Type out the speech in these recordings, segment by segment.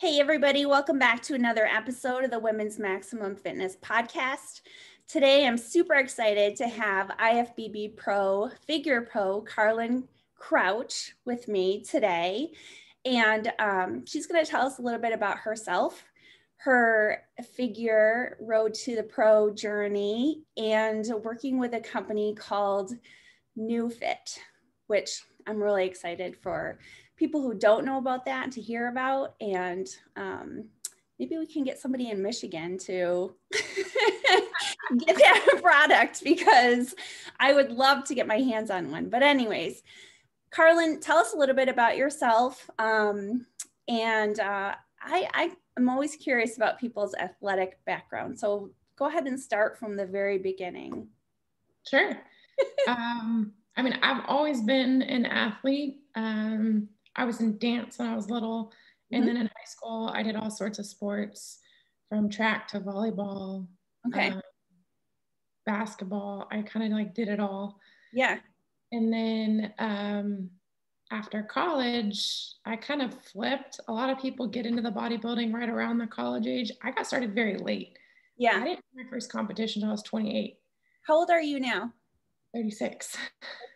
Hey everybody, welcome back to another episode of the Women's Maximum Fitness podcast. Today I'm super excited to have IFBB Pro, Figure Pro, Karlen Crouch with me today. And she's going to tell us a little bit about herself, her figure road to the pro journey, and working with a company called NeuFit, which I'm really excited for people who don't know about that to hear about, and maybe we can get somebody in Michigan to get that product because I would love to get my hands on one. But anyways, Karlen, tell us a little bit about yourself. I'm always curious about people's athletic background. So go ahead and start from the very beginning. Sure. I mean, I've always been an athlete. I was in dance when I was little, and then in high school, I did all sorts of sports, from track to volleyball, basketball. I kind of like did it all. Yeah. And then after college, I kind of flipped. A lot of people get into the bodybuilding right around the college age. I got started very late. Yeah. I didn't do my first competition until I was 28. How old are you now? 36.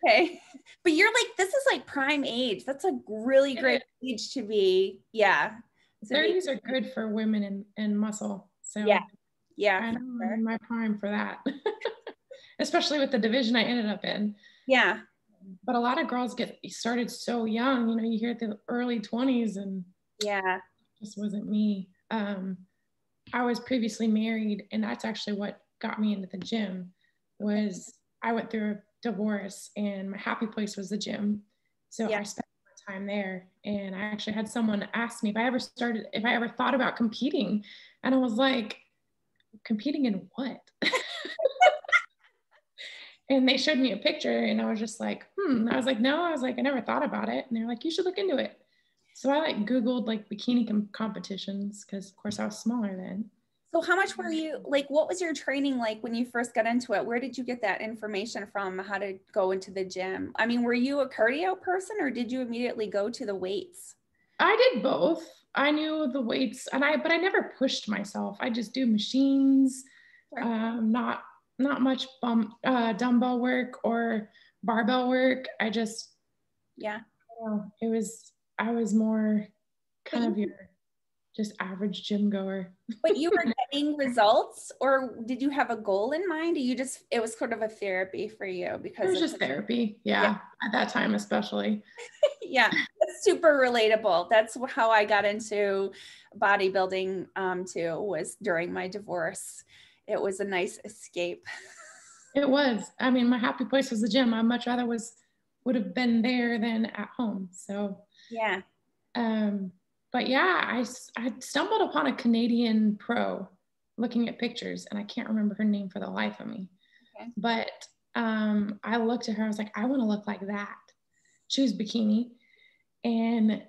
Okay. But you're like, this is like prime age. That's a really great age to be. Yeah. 30s are good for women and muscle. So yeah. Yeah. I'm in my prime for that. Especially with the division I ended up in. Yeah. But a lot of girls get started so young, you know, you hear it the early 20s and yeah, just wasn't me. I was previously married, and that's actually what got me into the gym was I went through a divorce and my happy place was the gym. So yeah. I spent my time there, and I actually had someone ask me if I ever thought about competing. And I was like, competing in what? And they showed me a picture, and I was just like, I was like, no, I was like, I never thought about it. And they're like, you should look into it. So I like Googled like bikini competitions. Cause of course I was smaller then. So how much were you, like, what was your training like when you first got into it? Where did you get that information from, how to go into the gym? I mean, were you a cardio person, or did you immediately go to the weights? I did both. I knew the weights, but I never pushed myself. I just do machines, sure. Not much dumbbell work or barbell work. I just, I was more kind of your just average gym goer. But you were getting results, or did you have a goal in mind? Or you just, it was sort of a therapy for you because it was just therapy. Yeah. At that time, especially. Yeah. That's super relatable. That's how I got into bodybuilding too, was during my divorce. It was a nice escape. It was. I mean, my happy place was the gym. I much rather would have been there than at home. So yeah. But yeah, I stumbled upon a Canadian pro looking at pictures, and I can't remember her name for the life of me. Okay. But I looked at her, I was like, I want to look like that. She was bikini. And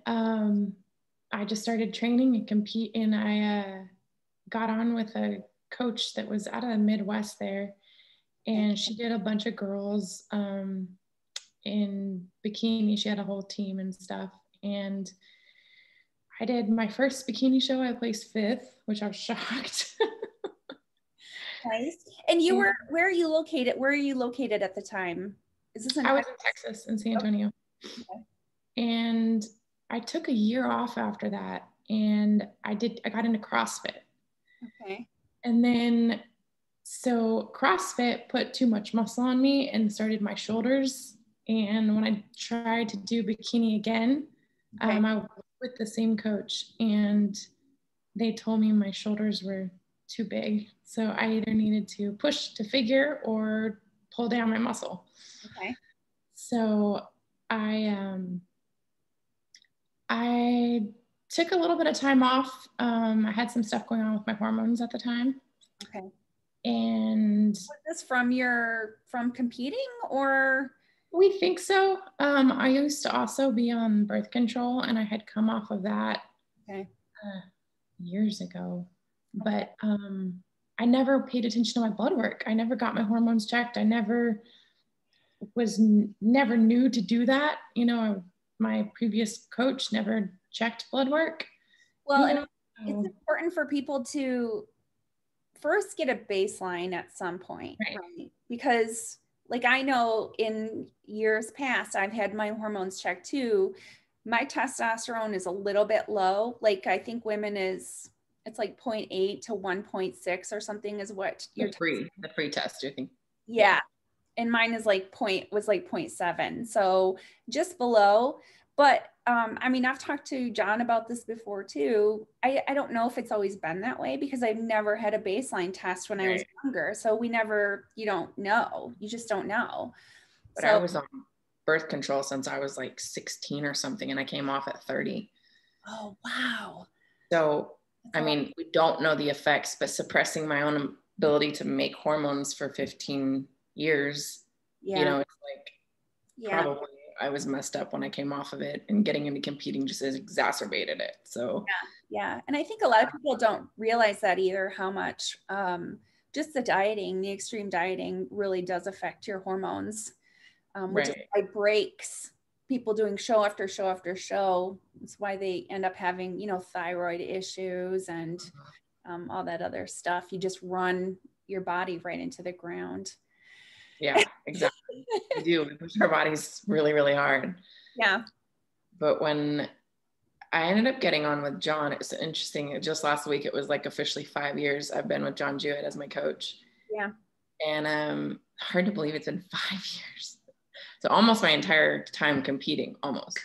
I just started training and compete. And I got on with a coach that was out of the Midwest there. And she did a bunch of girls in bikini. She had a whole team and stuff. And I did my first bikini show. I placed 5th, which I was shocked. Nice. And you were, where are you located? Where are you located at the time? Is this in I Texas? Was in Texas, in San Antonio. Okay. And I took a year off after that, and I got into CrossFit. Okay. And then, so CrossFit put too much muscle on me and started my shoulders. And when I tried to do bikini again, okay. I with the same coach, and they told me my shoulders were too big. So I either needed to push to figure or pull down my muscle. Okay. So I took a little bit of time off. I had some stuff going on with my hormones at the time. Okay. And was this from competing, or? We think so. I used to also be on birth control, and I had come off of that years ago, but I never paid attention to my blood work. I never got my hormones checked. I never knew to do that. You know, my previous coach never checked blood work. Well, and it's important for people to first get a baseline at some point, right? Because like I know in years past, I've had my hormones checked too. My testosterone is a little bit low. Like I think women is, it's like 0.8 to 1.6 or something is what you're the free test, you think? Yeah. And mine is like was like 0.7. So just below, but I mean, I've talked to John about this before too. I don't know if it's always been that way because I've never had a baseline test when I was younger. So we never, you don't know, you just don't know. But so, I was on birth control since I was like 16 or something. And I came off at 30. Oh, wow. So, I mean, we don't know the effects, but suppressing my own ability to make hormones for 15 years, you know, it's like, probably I was messed up when I came off of it, and getting into competing just exacerbated it. So yeah. And I think a lot of people don't realize that either, how much just the dieting, the extreme dieting really does affect your hormones, which is why breaks, people doing show after show after show, it's why they end up having, you know, thyroid issues and all that other stuff. You just run your body right into the ground. Yeah, exactly. We do. We push our bodies really, really hard. Yeah. But when I ended up getting on with John, it's interesting. Just last week, it was like officially 5 years I've been with John Jewett as my coach. Yeah. And hard to believe it's been 5 years. So almost my entire time competing, almost.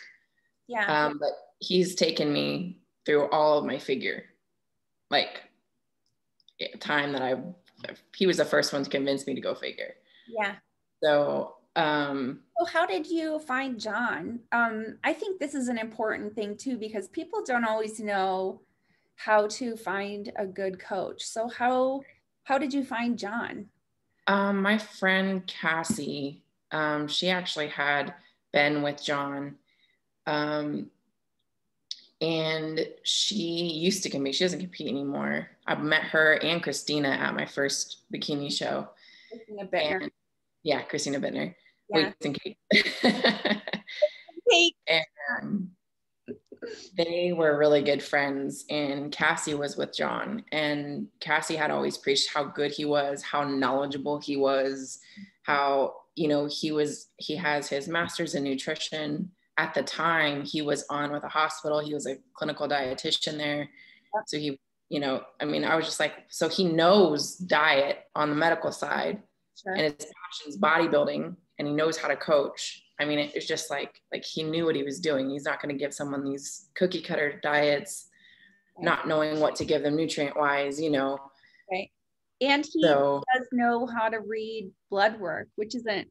Yeah. But he's taken me through all of my figure, like time that he was the first one to convince me to go figure. Yeah. So, so how did you find John? I think this is an important thing too, because people don't always know how to find a good coach. So how did you find John? My friend Cassie, she actually had been with John, and she used to compete. She doesn't compete anymore. I met her and Christina at my first bikini show. Christina Bittner. Yeah, Christina Bittner. Yeah. Wait, Kate. And they were really good friends, and Cassie was with John, and Cassie had always preached how good he was, how knowledgeable he was, how, you know, he has his master's in nutrition. At the time, he was on with a hospital. He was a clinical dietitian there. Yep. So he, you know, I mean, I was just like, so he knows diet on the medical side, sure, and his passion's bodybuilding, and he knows how to coach. I mean, it was just like he knew what he was doing. He's not going to give someone these cookie cutter diets, not knowing what to give them nutrient wise, you know? Right. And he does know how to read blood work, which isn't, right.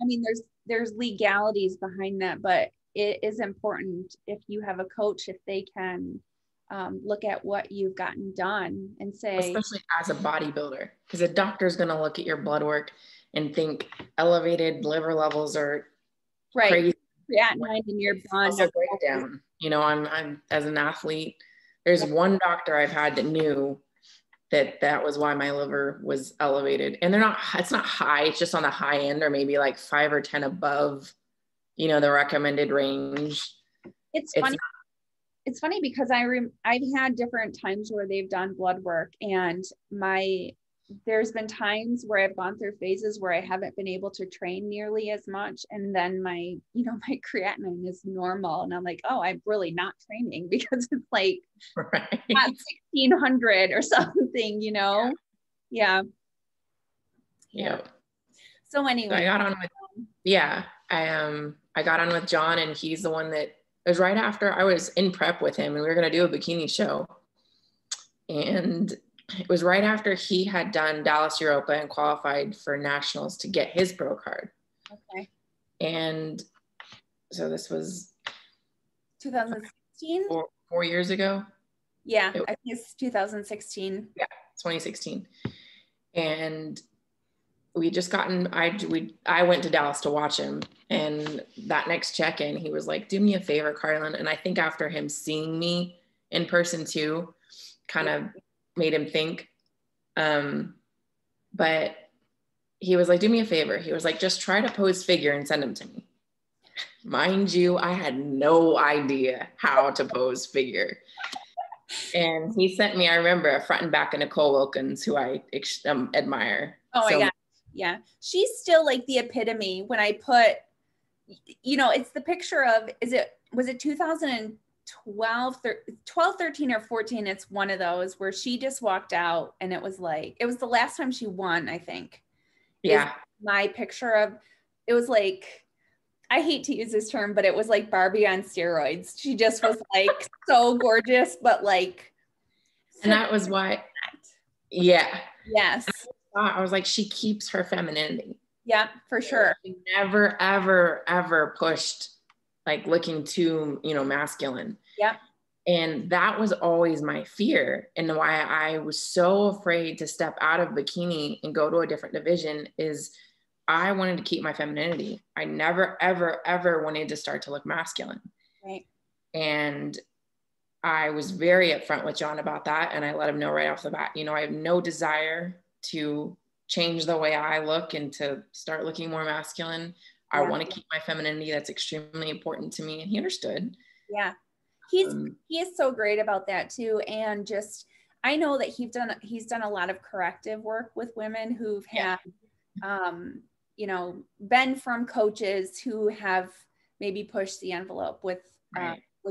I mean, there's legalities behind that, but it is important if you have a coach, if they can look at what you've gotten done and say, especially as a bodybuilder, because a doctor is going to look at your blood work and think elevated liver levels are crazy. Creatinine in your blood breakdown. You know, I'm as an athlete, there's one doctor I've had that knew that was why my liver was elevated, and it's not high. It's just on the high end, or maybe like 5 or 10 above, you know, the recommended range. It's funny. It's funny because I've had different times where they've done blood work, and there's been times where I've gone through phases where I haven't been able to train nearly as much. And then my creatinine is normal. And I'm like, oh, I'm really not training because it's like at 1600 or something, you know? Yeah. So anyway, so I got on with, I got on with John, and he's the one that, it was right after I was in prep with him, and we were going to do a bikini show. And it was right after he had done Dallas Europa and qualified for nationals to get his pro card. Okay. And so this was 2016, four years ago. Yeah. I think it's 2016. Yeah. 2016. And we just I went to Dallas to watch him, and that next check-in, he was like, do me a favor, Karlen. And I think after him seeing me in person too, kind of made him think, but he was like, do me a favor. He was like, just try to pose figure and send him to me. Mind you, I had no idea how to pose figure. And he sent me, I remember, a front and back of Nicole Wilkins, who I admire. Oh, my God. Yeah. She's still like the epitome when I put, you know, it's the picture of, was it 2012, 13 or 14. It's one of those where she just walked out, and it was like, it was the last time she won, I think. Yeah. My picture of, it was like, I hate to use this term, but it was like Barbie on steroids. She just was like so gorgeous, but like. And that was why. Yeah. Yes. I was like, she keeps her femininity. Yeah, for sure. She never, ever, ever pushed like looking too, you know, masculine. Yeah. And that was always my fear, and why I was so afraid to step out of bikini and go to a different division is I wanted to keep my femininity. I never, ever, ever wanted to start to look masculine. Right. And I was very upfront with John about that. And I let him know right off the bat, you know, I have no desire to change the way I look and to start looking more masculine. Yeah. I want to keep my femininity. That's extremely important to me. And he understood. Yeah. He is so great about that too. And just, I know that he's done a lot of corrective work with women who've had, you know, been from coaches who have maybe pushed the envelope with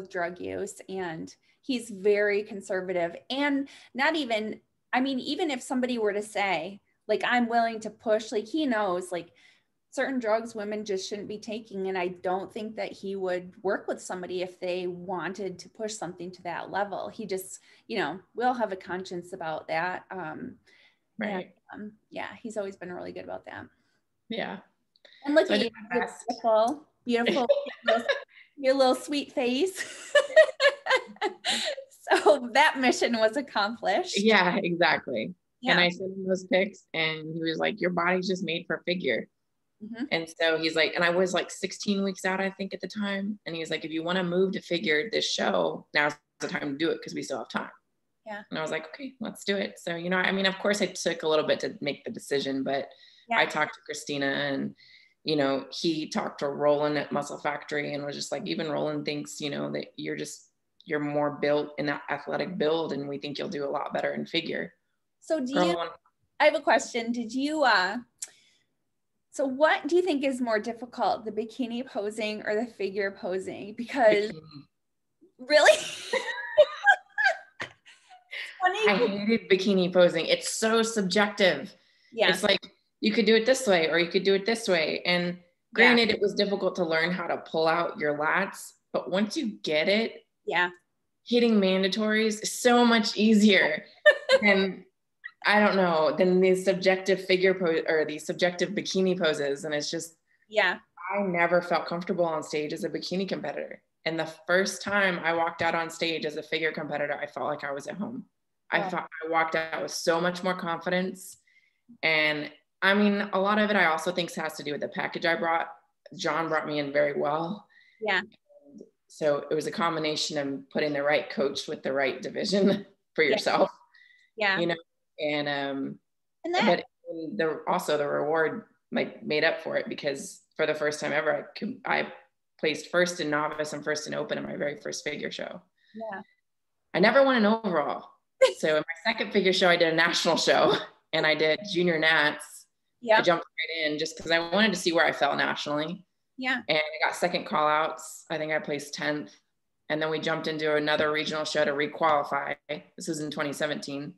drug use. And he's very conservative, and not even, I mean, even if somebody were to say like, I'm willing to push, like he knows like certain drugs women just shouldn't be taking. And I don't think that he would work with somebody if they wanted to push something to that level. He just, you know, will have a conscience about that. Right. And, yeah. He's always been really good about that. Yeah. And look at you, beautiful, beautiful, your little sweet face. So that mission was accomplished. Yeah, exactly. Yeah. And I sent him those pics, and he was like, your body's just made for figure. Mm-hmm. And so he's like, and I was like 16 weeks out, I think at the time. And he was like, if you want to move to figure this show, now's the time to do it, because we still have time. Yeah. And I was like, okay, let's do it. So, you know, I mean, of course it took a little bit to make the decision, but yeah. I talked to Christina, and, you know, he talked to Roland at Muscle Factory, and was just like, even Roland thinks, you know, that you're more built in that athletic build, and we think you'll do a lot better in figure. So do you, I have a question. Did you, so what do you think is more difficult, the bikini posing or the figure posing? Because really? I hated bikini posing. It's so subjective. Yeah. It's like, you could do it this way, or you could do it this way. And granted, it was difficult to learn how to pull out your lats, but once you get it, hitting mandatories is so much easier than, I don't know, than these subjective figure pose or these subjective bikini poses. And it's just, I never felt comfortable on stage as a bikini competitor. And the first time I walked out on stage as a figure competitor, I felt like I was at home. I thought I walked out with so much more confidence. And I mean, a lot of it, I also think has to do with the package I brought. John brought me in very well. Yeah. And so it was a combination of putting the right coach with the right division for yourself. Yeah. You know, and that, but also the reward like made up for it, because for the first time ever, I placed first in novice and first in open in my very first figure show. Yeah. I never won an overall. So in my second figure show, I did a national show, and I did junior nats. Yeah. I jumped right in just because I wanted to see where I fell nationally. Yeah. And I got second call outs. I think I placed 10th. And then we jumped into another regional show to requalify. This was in 2017.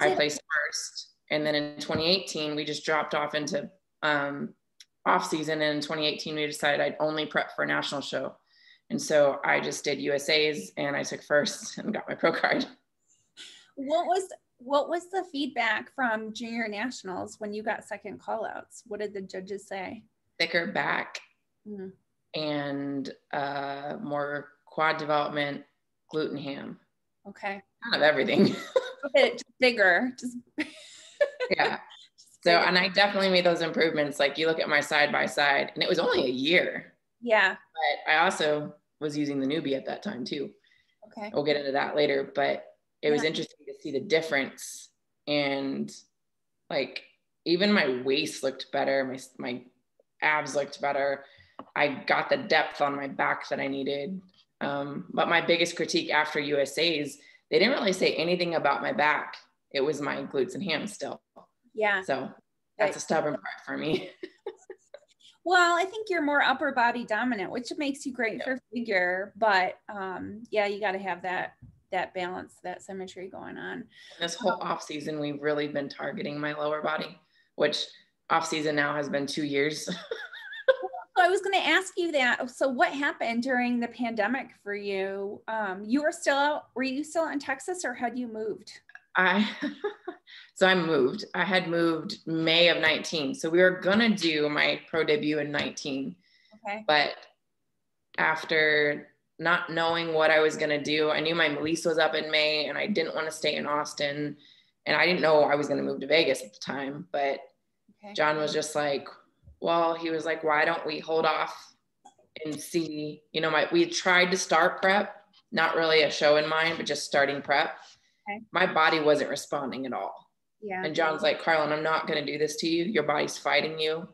I placed first. And then in 2018, we just dropped off into off season. And in 2018, we decided I'd only prep for a national show. And so I just did USA's, and I took first and got my pro card. What was the feedback from junior nationals when you got second callouts? What did the judges say? Thicker back and more quad development, glute and ham. Okay. Kind of everything. Just bigger. Just yeah. Just bigger. So, and I definitely made those improvements. Like you look at my side by side, and it was only a year. Yeah. But I also was using the newbie at that time too. Okay. We'll get into that later, but it was interesting to see the difference. And like, even my waist looked better. My abs looked better. I got the depth on my back that I needed. But my biggest critique after USA's, they didn't really say anything about my back. It was my glutes and hams still. Yeah. So that's a stubborn part for me. Well, I think you're more upper body dominant, which makes you great for figure, but yeah, you got to have that balance, that symmetry going on. This whole off season, we've really been targeting my lower body, which off season now has been 2 years. I was going to ask you that. So what happened during the pandemic for you? You were still out, were you still in Texas, or had you moved? I moved. I had moved May of 19. So we were going to do my pro debut in 19, but after not knowing what I was going to do, I knew my lease was up in May and I didn't want to stay in Austin, and I didn't know I was going to move to Vegas at the time, but John was just like, well, he was like, why don't we hold off and see, you know, we tried to start prep, not really a show in mind, but just starting prep. My body wasn't responding at all. Yeah. And John's like, Karlen, I'm not going to do this to you. Your body's fighting you.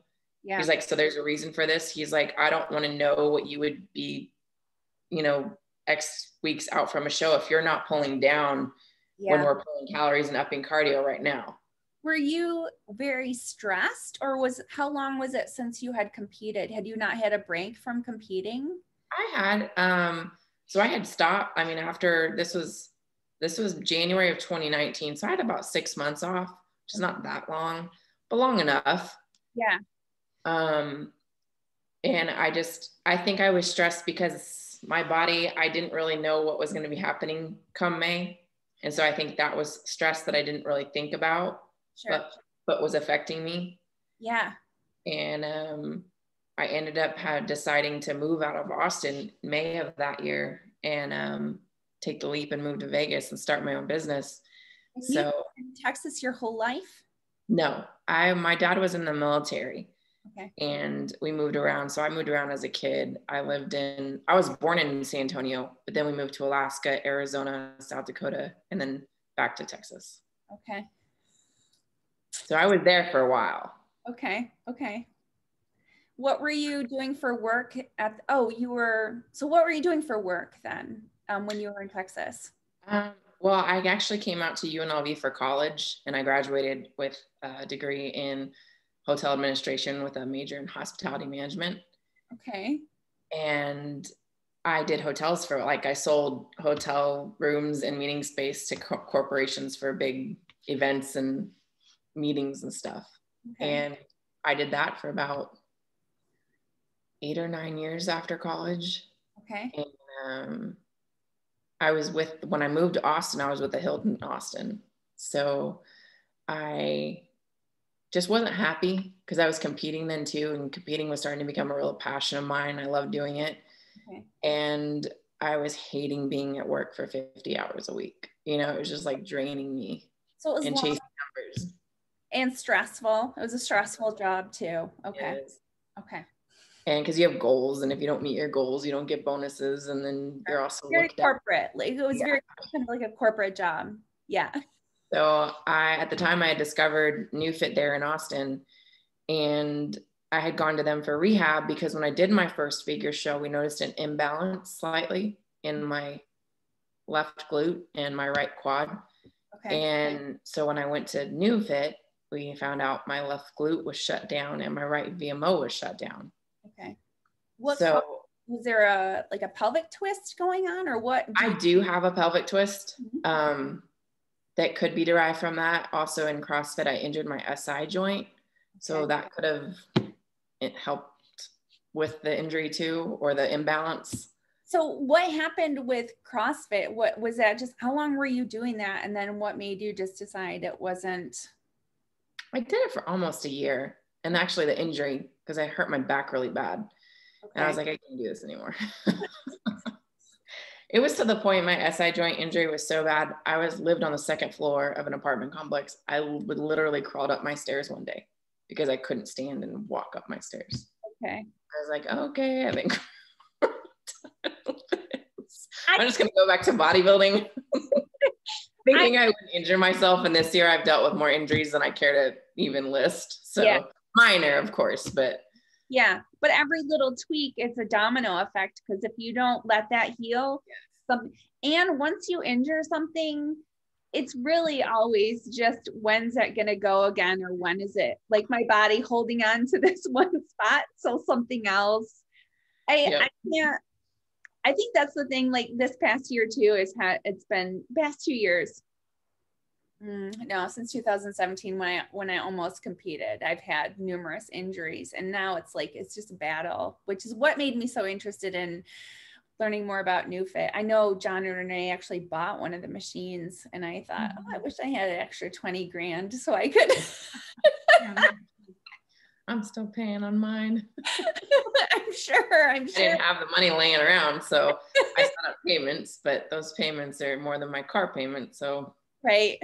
Yeah. He's like, so there's a reason for this. He's like, I don't want to know what you would be, you know, X weeks out from a show if you're not pulling down when we're pulling calories and upping cardio right now. Were you very stressed, or how long was it since you had competed? Had you not had a break from competing? I had, so I had stopped. I mean, after this was January of 2019. So I had about 6 months off, which is not that long, but long enough. Yeah. And I think I was stressed because my body, I didn't really know what was going to be happening come May. And so I think that was stress that I didn't really think about. Sure. But was affecting me. Yeah. And I ended up deciding to move out of Austin May of that year and take the leap and move to Vegas and start my own business. And so you've been in Texas your whole life? No, my dad was in the military and we moved around. So I moved around as a kid. I was born in San Antonio, but then we moved to Alaska, Arizona, South Dakota, and then back to Texas. Okay. So I was there for a while. Okay. Okay. What were you doing for work so what were you doing for work then when you were in Texas? Well, I actually came out to UNLV for college, and I graduated with a degree in hotel administration with a major in hospitality management. Okay. And I did hotels I sold hotel rooms and meeting space to corporations for big events and meetings and stuff. Okay. And I did that for about 8 or 9 years after college. Okay. And when I moved to Austin, I was with the Hilton Austin. So I just wasn't happy because I was competing then too, and competing was starting to become a real passion of mine. I loved doing it. Okay. And I was hating being at work for 50 hours a week. You know, it was just like draining me. So it was chasing numbers. And stressful. It was a stressful job too. Okay. Okay. And because you have goals, and if you don't meet your goals, you don't get bonuses, and then you're also very corporate. Like it was very kind of like a corporate job. Yeah. So at the time I had discovered NeuFit there in Austin, and I had gone to them for rehab because when I did my first figure show, we noticed an imbalance slightly in my left glute and my right quad. Okay. And so when I went to NeuFit, we found out my left glute was shut down and my right VMO was shut down. Okay. Was there a pelvic twist going on, or what? I do have a pelvic twist that could be derived from that. Also in CrossFit, I injured my SI joint. So that could have helped with the injury too, or the imbalance. So what happened with CrossFit? What was that? Just how long were you doing that? And then what made you just decide it wasn't? I did it for almost a year. And actually the injury, because I hurt my back really bad. Okay. And I was like, I can't do this anymore. It was to the point my SI joint injury was so bad. I lived on the second floor of an apartment complex. I would literally crawled up my stairs one day because I couldn't stand and walk up my stairs. Okay. I was like, okay, I think I'm just going to go back to bodybuilding. Thinking I wouldn't injure myself. And this year I've dealt with more injuries than I care to even list. So minor, of course, but. Yeah. But every little tweak, it's a domino effect. Cause if you don't let that heal, something. And once you injure something, it's really always just, when's that going to go again? Or when is it like my body holding on to this one spot? So something else, I can't, I think that's the thing, like this past year too, is how it's been past 2 years. No, since 2017, when I almost competed, I've had numerous injuries, and now it's like, it's just a battle, which is what made me so interested in learning more about NeuFit. I know John and Renee actually bought one of the machines, and I thought, oh, I wish I had an extra 20 grand so I could. I'm still paying on mine. I'm sure. I didn't have the money laying around, so I set up payments, but those payments are more than my car payment, so. Right.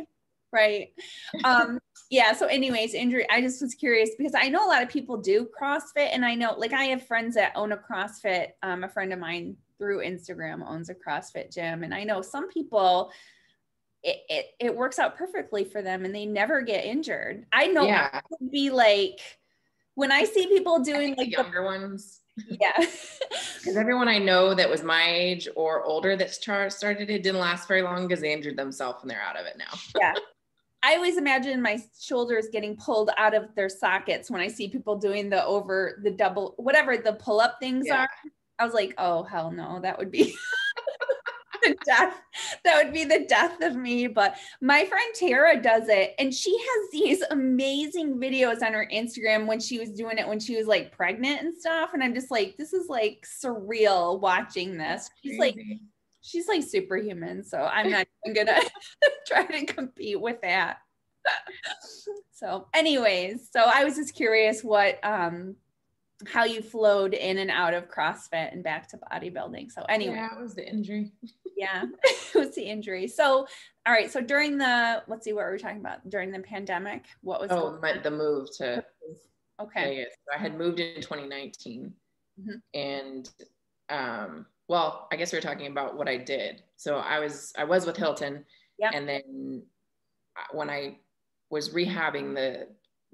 Yeah. So anyways, injury, I just was curious because I know a lot of people do CrossFit, and I know, like, I have friends that own a CrossFit. A friend of mine through Instagram owns a CrossFit gym. And I know some people, it works out perfectly for them and they never get injured. I know it would be like, when I see people doing like the younger ones. Yeah. Because everyone I know that was my age or older that started it didn't last very long because they injured themselves and they're out of it now. Yeah. I always imagine my shoulders getting pulled out of their sockets when I see people doing the double, whatever the pull-up things are. I was like, oh, hell no, that would be the death. That would be the death of me. But my friend Tara does it, and she has these amazing videos on her Instagram when she was doing it, when she was like pregnant and stuff. And I'm just like, this is like surreal watching this. She's like superhuman. So I'm not even gonna try to compete with that. So anyways, so I was just curious what, how you flowed in and out of CrossFit and back to bodybuilding. So anyway, that was the injury. Yeah. It was the injury. So, all right. So during the, let's see, what were we talking about during the pandemic? What was the move to, okay. So I had moved in 2019 and, well, I guess we were talking about what I did. So I was with Hilton and then when I was rehabbing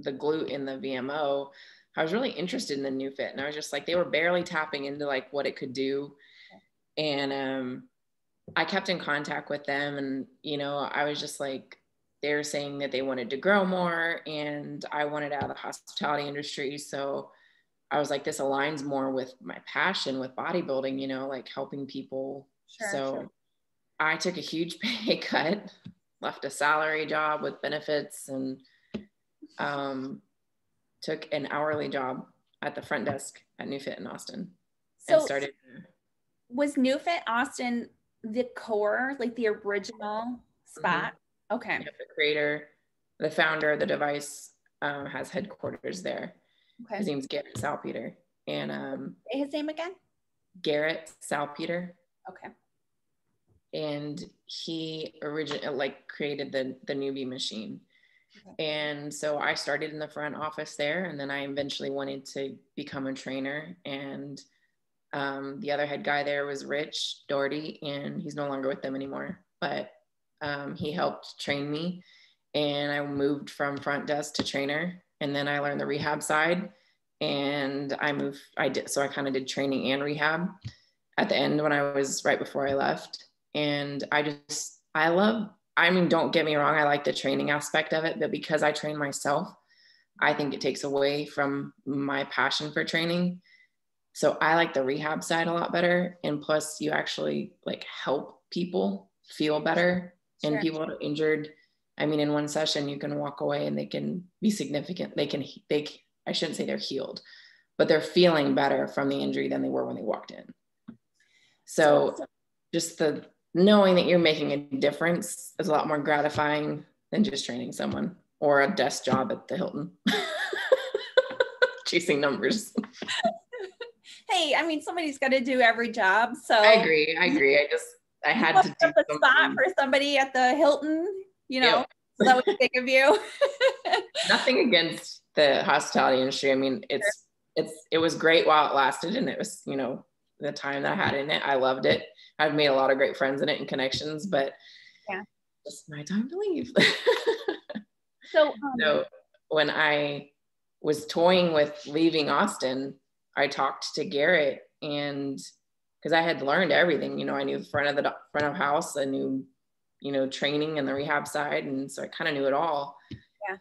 the glute in the VMO, I was really interested in the NeuFit, and I was just like, they were barely tapping into like what it could do. And, I kept in contact with them, and, you know, I was just like, they were saying that they wanted to grow more, and I wanted out of the hospitality industry. So I was like, this aligns more with my passion with bodybuilding, you know, like helping people. Sure. I took a huge pay cut, left a salary job with benefits, and, took an hourly job at the front desk at NeuFit in Austin. So and started. Was NeuFit Austin the core, like the original spot? Okay. Yep, the creator, the founder of the device has headquarters there. Okay. His name's Garrett Salpeter. And say his name again? Garrett Salpeter. Okay. And he originally created the newbie machine. And so I started in the front office there, and then I eventually wanted to become a trainer. And the other head guy there was Rich Doherty, and he's no longer with them anymore, but he helped train me, and I moved from front desk to trainer. And then I learned the rehab side, and so I kind of did training and rehab at the end when I was right before I left. And don't get me wrong, I like the training aspect of it, but because I train myself, I think it takes away from my passion for training. So I like the rehab side a lot better. And plus you actually like help people feel better and people that are injured. I mean, in one session you can walk away and they can be significant. I shouldn't say they're healed, but they're feeling better from the injury than they were when they walked in. So just the knowing that you're making a difference is a lot more gratifying than just training someone or a desk job at the Hilton chasing numbers. Hey, I mean, somebody's got to do every job. So I agree. I had to do a spot for somebody at the Hilton, you know, so that we think of you. Nothing against the hospitality industry. I mean, it was great while it lasted, and it was, you know, the time that I had in it, I loved it. I've made a lot of great friends in it and connections, but just my time to leave. So when I was toying with leaving Austin, I talked to Garrett, and because I had learned everything. You know, I knew front of house, I knew, you know, training and the rehab side. And so I kind of knew it all. Yeah.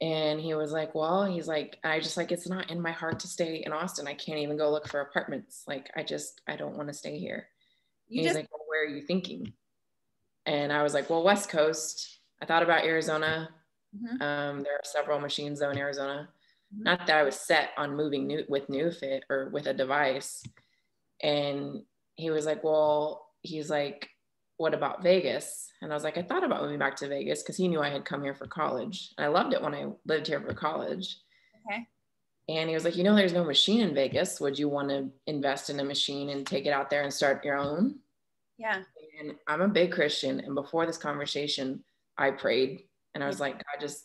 And he was like, well, he's like, I just like, it's not in my heart to stay in Austin. I can't even go look for apartments. Like, I don't want to stay here. He's like, well, where are you thinking? And I was like, well, West Coast. I thought about Arizona. Mm-hmm. There are several machines though in Arizona. Mm-hmm. Not that I was set on moving with NeuFit or with a device. And he was like, well, he's like, what about Vegas? And I was like, I thought about moving back to Vegas because he knew I had come here for college. And I loved it when I lived here for college. Okay. And he was like, you know, there's no machine in Vegas. Would you want to invest in a machine and take it out there and start your own? Yeah. And I'm a big Christian. And before this conversation, I prayed and I was like, God, just,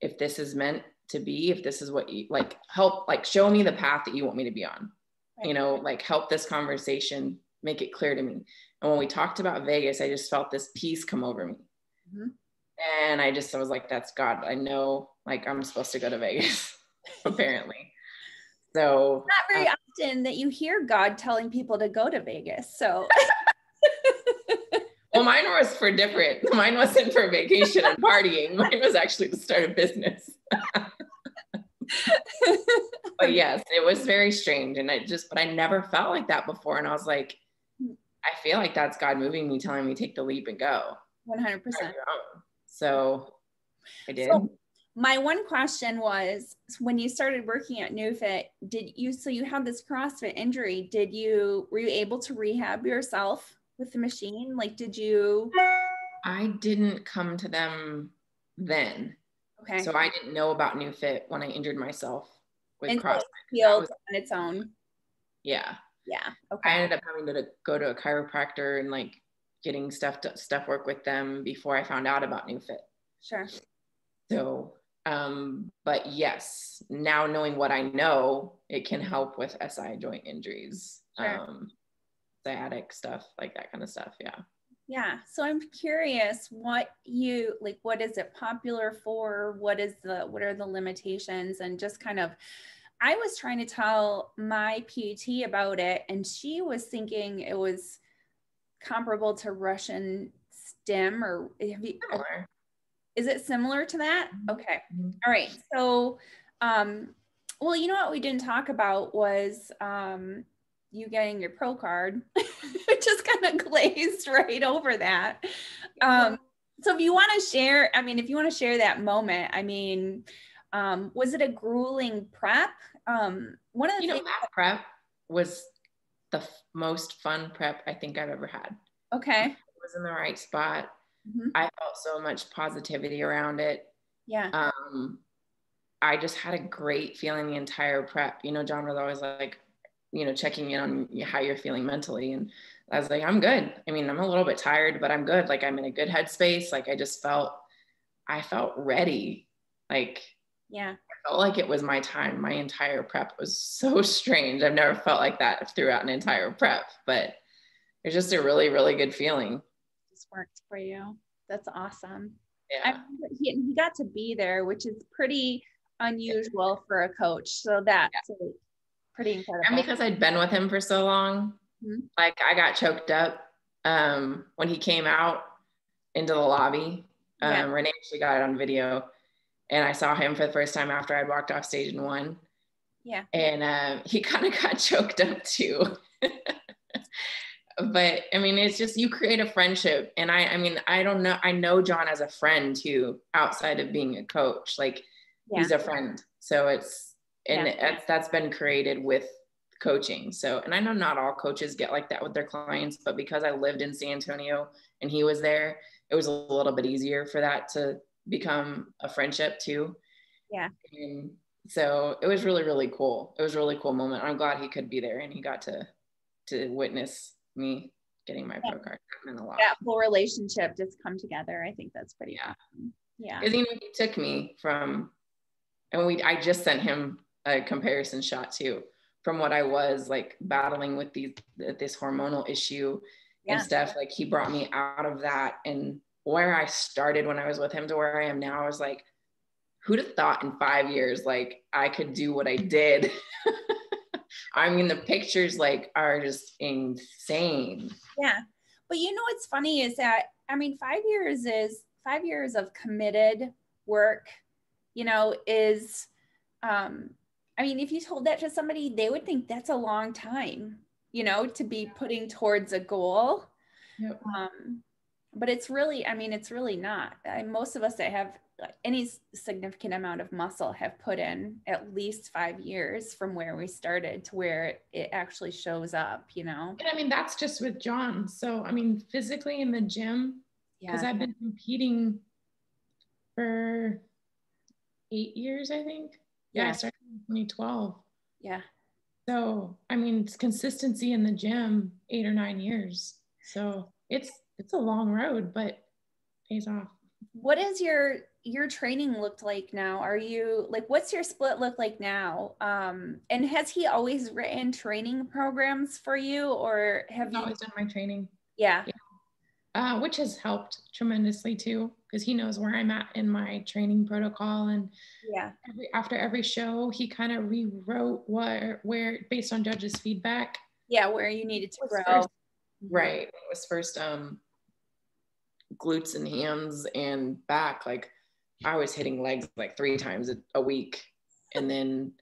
if this is meant to be, if this is what you like, help, like show me the path that you want me to be on, right. You know, like help this conversation, make it clear to me. And when we talked about Vegas, I just felt this peace come over me. Mm-hmm. And I was like, that's God. I know, like, I'm supposed to go to Vegas. Apparently. So not very often that you hear God telling people to go to Vegas. So well, mine was for different. Mine wasn't for vacation and partying. Mine was actually to start a business. But yes, it was very strange. And but I never felt like that before. And I was like, I feel like that's God moving me, telling me take the leap and go. 100%. So I did. So my one question was, when you started working at NeuFit, so you had this CrossFit injury, were you able to rehab yourself with the machine? Like, I didn't come to them then. Okay. So I didn't know about NeuFit when I injured myself with CrossFit. Healed on its own. Yeah. Yeah. Okay. I ended up having to go to a chiropractor and like getting stuff work with them before I found out about NeuFit. Sure. So, but yes, now knowing what I know, it can help with SI joint injuries, sure. Sciatic stuff, like that kind of stuff. Yeah. Yeah. So I'm curious what is it popular for? What are the limitations? And just kind of, I was trying to tell my PT about it, and she was thinking it was comparable to Russian stim or similar. Is it similar to that? Okay. All right. So, well, you know what we didn't talk about was, you getting your pro card. Just kind of glazed right over that. So if you want to share, that moment, was it a grueling prep? That prep was the most fun prep I think I've ever had. Okay. It was in the right spot. Mm-hmm. I felt so much positivity around it. Yeah. I just had a great feeling the entire prep. You know, John was always like, you know, checking in on how you're feeling mentally. And I was like, I'm good. I mean, I'm a little bit tired, but I'm good. Like, I'm in a good headspace. Like, I felt ready. Like, yeah, I felt like it was my time. My entire prep was so strange. I've never felt like that throughout an entire prep, but it's just a really, really good feeling. This worked for you. That's awesome. Yeah. He got to be there, which is pretty unusual for a coach. So that's pretty incredible. And because I'd been with him for so long, mm-hmm. like I got choked up when he came out into the lobby. Renee actually got it on video, and I saw him for the first time after I'd walked off stage and won. Yeah. And he kind of got choked up too. But I mean, it's just, you create a friendship. And I know John as a friend too, outside of being a coach. Like he's a friend. So that's been created with coaching. So, and I know not all coaches get like that with their clients, but because I lived in San Antonio and he was there, it was a little bit easier for that to become a friendship too. Yeah. And so it was really, really cool. It was a really cool moment. I'm glad he could be there and he got to witness me getting my pro card. That whole relationship just come together. I think that's pretty awesome. Yeah. Because he took me from, and I just sent him a comparison shot too, from what I was like battling with this hormonal issue and stuff. Like he brought me out of that, and where I started when I was with him to where I am now, I was like, who'd have thought in 5 years, like I could do what I did I mean, the pictures like are just insane. Yeah. But you know, what's funny is that, I mean, 5 years is 5 years of committed work, you know, is, I mean, if you told that to somebody, they would think that's a long time, you know, to be putting towards a goal. Yep. But it's really, I mean, it's really not. Most of us that have any significant amount of muscle have put in at least 5 years from where we started to where it actually shows up, you know? And I mean, that's just with John. So, I mean, physically in the gym, because I've been competing for 8 years, I think. Yeah. I started in 2012. Yeah. So, I mean, it's consistency in the gym, 8 or 9 years. So it's a long road, but pays off. What is your training looked like now? Are you like, what's your split look like now? And has he always written training programs for you, or have you always done my training? Yeah. Which has helped tremendously too, because he knows where I'm at in my training protocol. And after every show, he kind of rewrote where based on judges' feedback. Yeah, where you needed to grow. First, right. It was first glutes and hams and back. Like I was hitting legs like 3 times a week. And then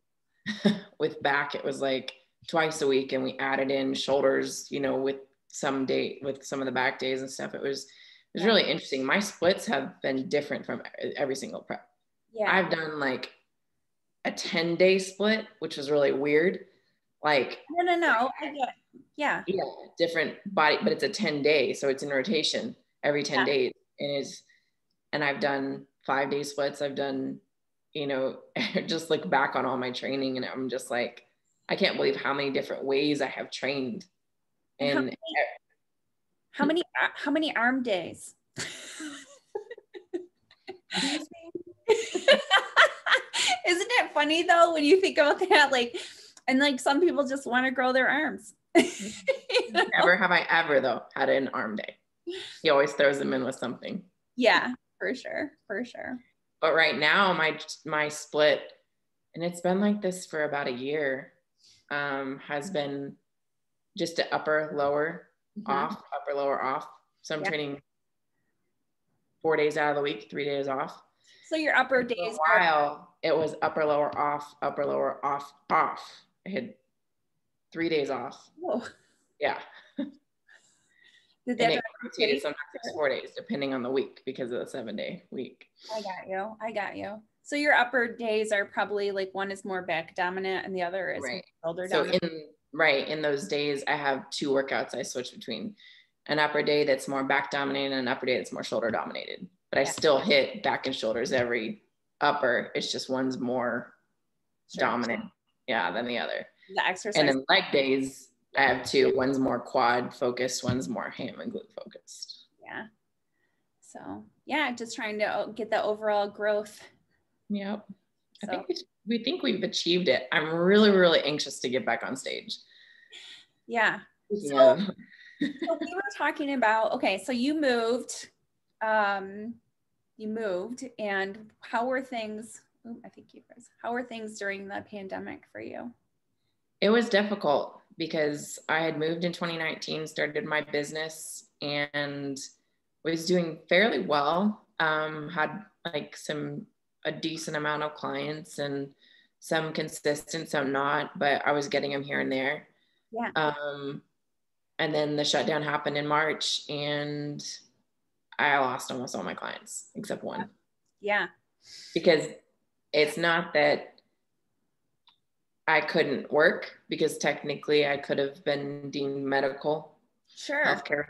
with back, it was like twice a week. And we added in shoulders, you know, with some of the back days and stuff. It was really interesting. My splits have been different from every single prep. Yeah. I've done like a 10-day split, which was really weird. Like no. Yeah. Different body, but it's a 10-day. So it's in rotation every 10 days. And I've done 5-day splits. I've done, you know, just look back on all my training and I'm just like, I can't believe how many different ways I have trained. And how many arm days? Isn't it funny though, when you think about that, like, and like some people just want to grow their arms. Never have I ever though had an arm day. He always throws them in with something. Yeah, for sure. But right now my split, and it's been like this for about a year, has been just an upper, lower, off, upper, lower, off. So I'm training 4 days out of the week, 3 days off. So your upper days. For a while, it was upper, lower, off, off. I had 3 days off. Oh. Yeah. Did that rotate sometimes 4 days, depending on the week because of the 7-day week. I got you. So your upper days are probably like one is more back dominant and the other is shoulder dominant. So in those days, I have 2 workouts I switch between, an upper day that's more back dominated and an upper day that's more shoulder dominated. But I still hit back and shoulders every upper. It's just one's more dominant, than the other. The exercise. And then leg days, I have 2. One's more quad focused, one's more ham and glute focused. Yeah. So just trying to get the overall growth. Yep. So. I think we think we've achieved it. I'm really, really anxious to get back on stage. Yeah. So we were talking about, so you moved and how were things, how were things during the pandemic for you? It was difficult because I had moved in 2019, started my business and was doing fairly well. Had like a decent amount of clients and some consistent, some not, but I was getting them here and there. Yeah. And then the shutdown happened in March and I lost almost all my clients except one. Yeah. Because it's not that I couldn't work, because technically I could have been deemed medical. Sure. Healthcare.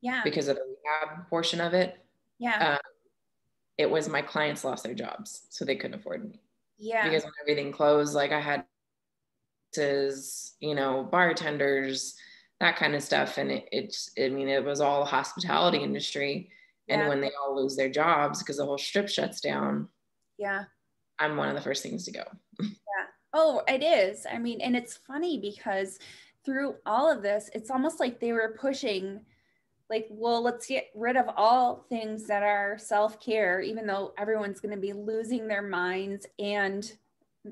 Yeah. Because of the rehab portion of it. Yeah. It was my clients lost their jobs, so they couldn't afford me. Yeah. Because when everything closed, like I had, bartenders, that kind of stuff. And it was all hospitality industry. Yeah. And when they all lose their jobs, because the whole strip shuts down. Yeah. I'm one of the first things to go. Yeah. Oh, it is. I mean, and it's funny because through all of this, it's almost like they were pushing like, well, let's get rid of all things that are self-care, even though everyone's going to be losing their minds and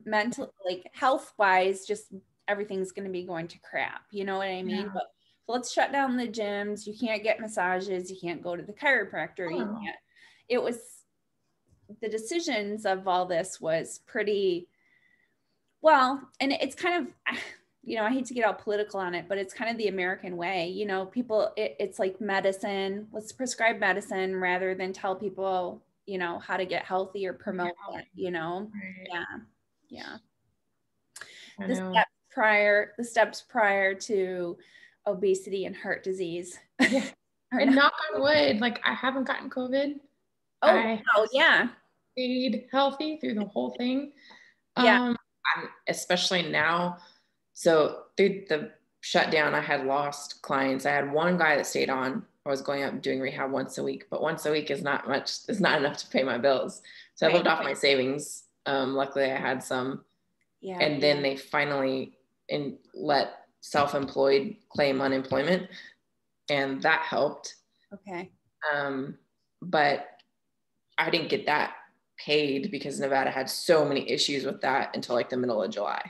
mental, like health-wise, just everything's going to be going to crap. You know what I mean? Yeah. But let's shut down the gyms. You can't get massages. You can't go to the chiropractor. Oh. You can't. It was, the decisions of all this was pretty, well, and it's kind of, you know, I hate to get all political on it, but it's kind of the American way, you know, people, it's like medicine, let's prescribe medicine rather than tell people, you know, how to get healthy or promote it, you know? Right. Yeah. Yeah. The steps prior to obesity and heart disease. Yeah. And knock on wood, like I haven't gotten COVID. Oh, yeah. Stayed healthy through the whole thing. Yeah. Especially now. So through the shutdown, I had lost clients. I had one guy that stayed on. I was going up and doing rehab once a week, but once a week is not much. It's not enough to pay my bills. So I lived off my savings. Luckily I had some. Yeah. And then they finally let self-employed claim unemployment, and that helped. Okay. But I didn't get that paid because Nevada had so many issues with that until like the middle of July.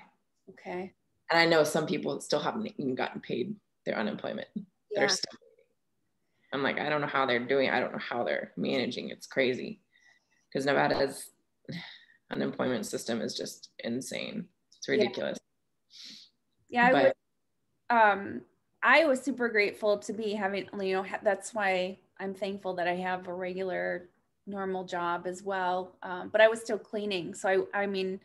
Okay. And I know some people still haven't even gotten paid their unemployment. Yeah. They're still waiting. I'm like, I don't know how they're doing. I don't know how they're managing. It's crazy because Nevada's unemployment system is just insane. It's ridiculous. Yeah. I was super grateful to be having, you know, that's why I'm thankful that I have a regular normal job as well. But I was still cleaning. So I mean,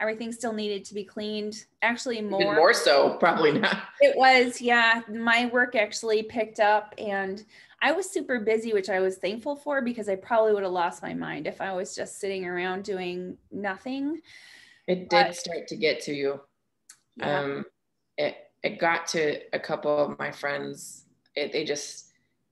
everything still needed to be cleaned. Actually more so probably not. It was, yeah. My work actually picked up and I was super busy, which I was thankful for because I probably would have lost my mind if I was just sitting around doing nothing. It did start to get to you. Yeah. It got to a couple of my friends. It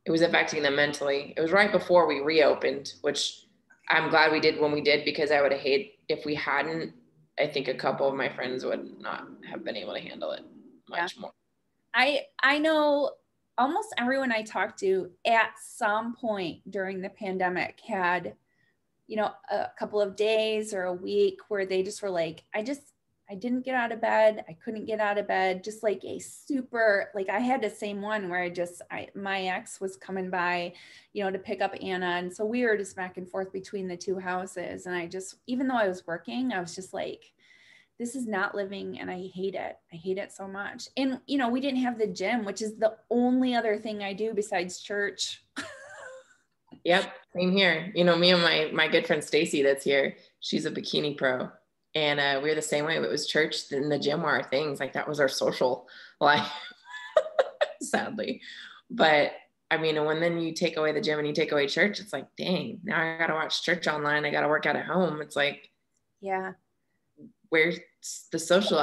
was affecting them mentally. It was right before we reopened, which I'm glad we did when we did, because I would have hated if we hadn't. I think a couple of my friends would not have been able to handle it much more. I know almost everyone I talked to at some point during the pandemic had, you know, a couple of days or a week where they just were like, I didn't get out of bed. I couldn't get out of bed. Just like a super, like I had the same one where my ex was coming by, you know, to pick up Anna. And so we were just back and forth between the two houses. And I just, even though I was working, I was just like, this is not living. And I hate it. I hate it so much. And, you know, we didn't have the gym, which is the only other thing I do besides church. Yep. Same here. You know, me and my good friend, Stacy, that's here. She's a bikini pro. And we were the same way. It was church, then the gym were our things. Like that was our social life, sadly. But I mean, when then you take away the gym and you take away church, it's like, dang, now I got to watch church online. I got to work out at home. It's like, yeah, where's the social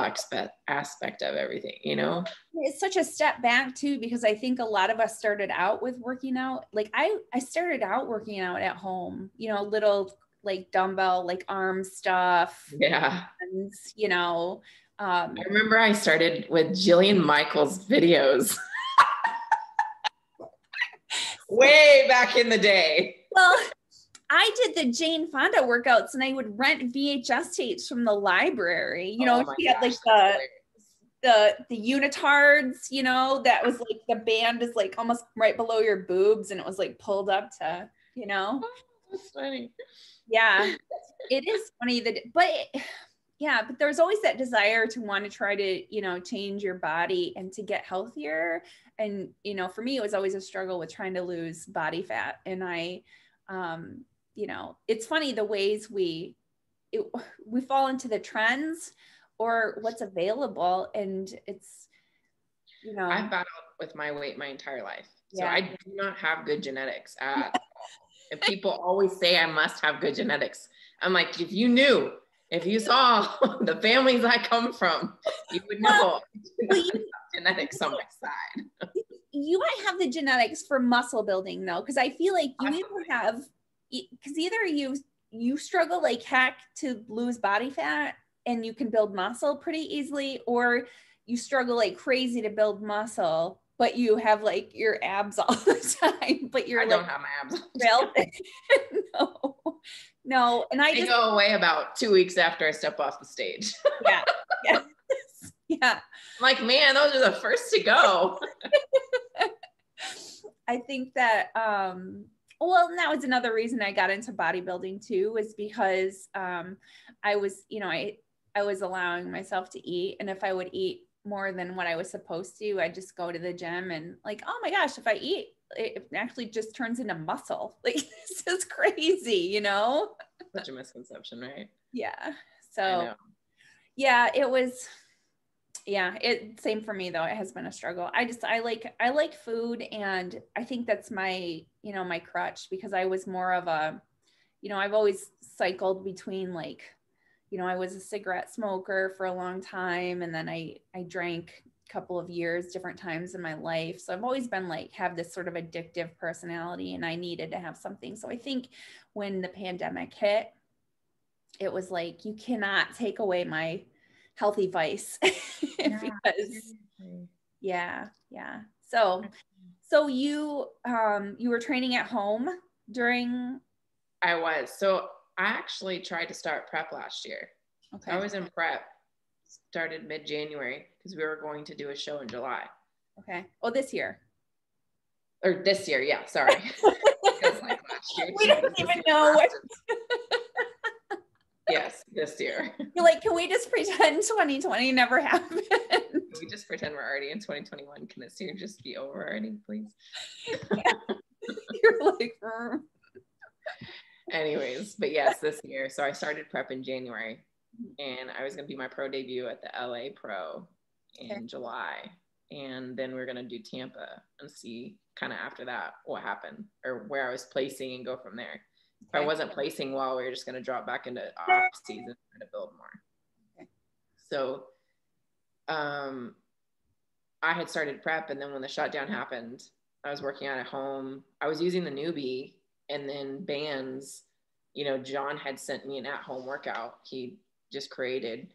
aspect of everything, you know? It's such a step back too, because I think a lot of us started out with working out. Like I started out working out at home, you know, little like dumbbell, like arm stuff. Yeah. And, you know, I remember I started with Jillian Michaels videos way back in the day. Well, I did the Jane Fonda workouts and I would rent VHS tapes from the library. You know, she had like the unitards, you know, that was like the band is like almost right below your boobs and it was like pulled up to, you know. That's funny. Yeah, it is funny that, but there's always that desire to want to try to, you know, change your body and to get healthier. And, you know, for me, it was always a struggle with trying to lose body fat. And I, you know, it's funny the ways we fall into the trends or what's available. And it's, you know, I've battled with my weight my entire life. Yeah. So I do not have good genetics at And people always say I must have good genetics. I'm like, if you saw the families I come from, you would know. Well, genetics on my side. You might have the genetics for muscle building though, because I feel like you either have, because either you struggle like heck to lose body fat and you can build muscle pretty easily, or you struggle like crazy to build muscle, but you have like your abs all the time, but I don't have my abs. Well, no. And I go away about 2 weeks after I step off the stage. Yeah. Yes. Yeah. I'm like, man, those are the first to go. I think that, well, and that was another reason I got into bodybuilding too, was because, I was, you know, I was allowing myself to eat, and if I would eat more than what I was supposed to, I'd just go to the gym and like, oh my gosh, if I eat, it actually just turns into muscle. Like, this is crazy, you know? Such a misconception, right? Yeah. So yeah, it was, yeah, it same for me though. It has been a struggle. I like food, and I think that's my, you know, my crutch, because I was more of a, you know, I've always cycled between, like, you know, I was a cigarette smoker for a long time, and then I drank a couple of years, different times in my life. So I've always been like, have this sort of addictive personality, and I needed to have something. So I think when the pandemic hit, it was like, you cannot take away my healthy vice. Yeah, because yeah. Yeah. So you, you were training at home during. I was. So I actually tried to start prep last year. Okay. I was in prep, started mid-January, because we were going to do a show in July. Okay. Oh, this year. Yeah. Sorry. Like last year. We don't even know what. Yes, this year. You're like, can we just pretend 2020 never happened? Can we just pretend we're already in 2021? Can this year just be over already, please? Yeah. You're like, anyways, but yes, this year. So I started prep in January, and I was going to do my pro debut at the LA Pro in July. And then we're going to do Tampa and see kind of after that what happened, or where I was placing, and go from there. If I wasn't placing well, we were just going to drop back into off season to build more. Okay. So I had started prep, and then when the shutdown happened, I was working out at home. I was using the newbie, and then bands, you know, John had sent me an at-home workout he just created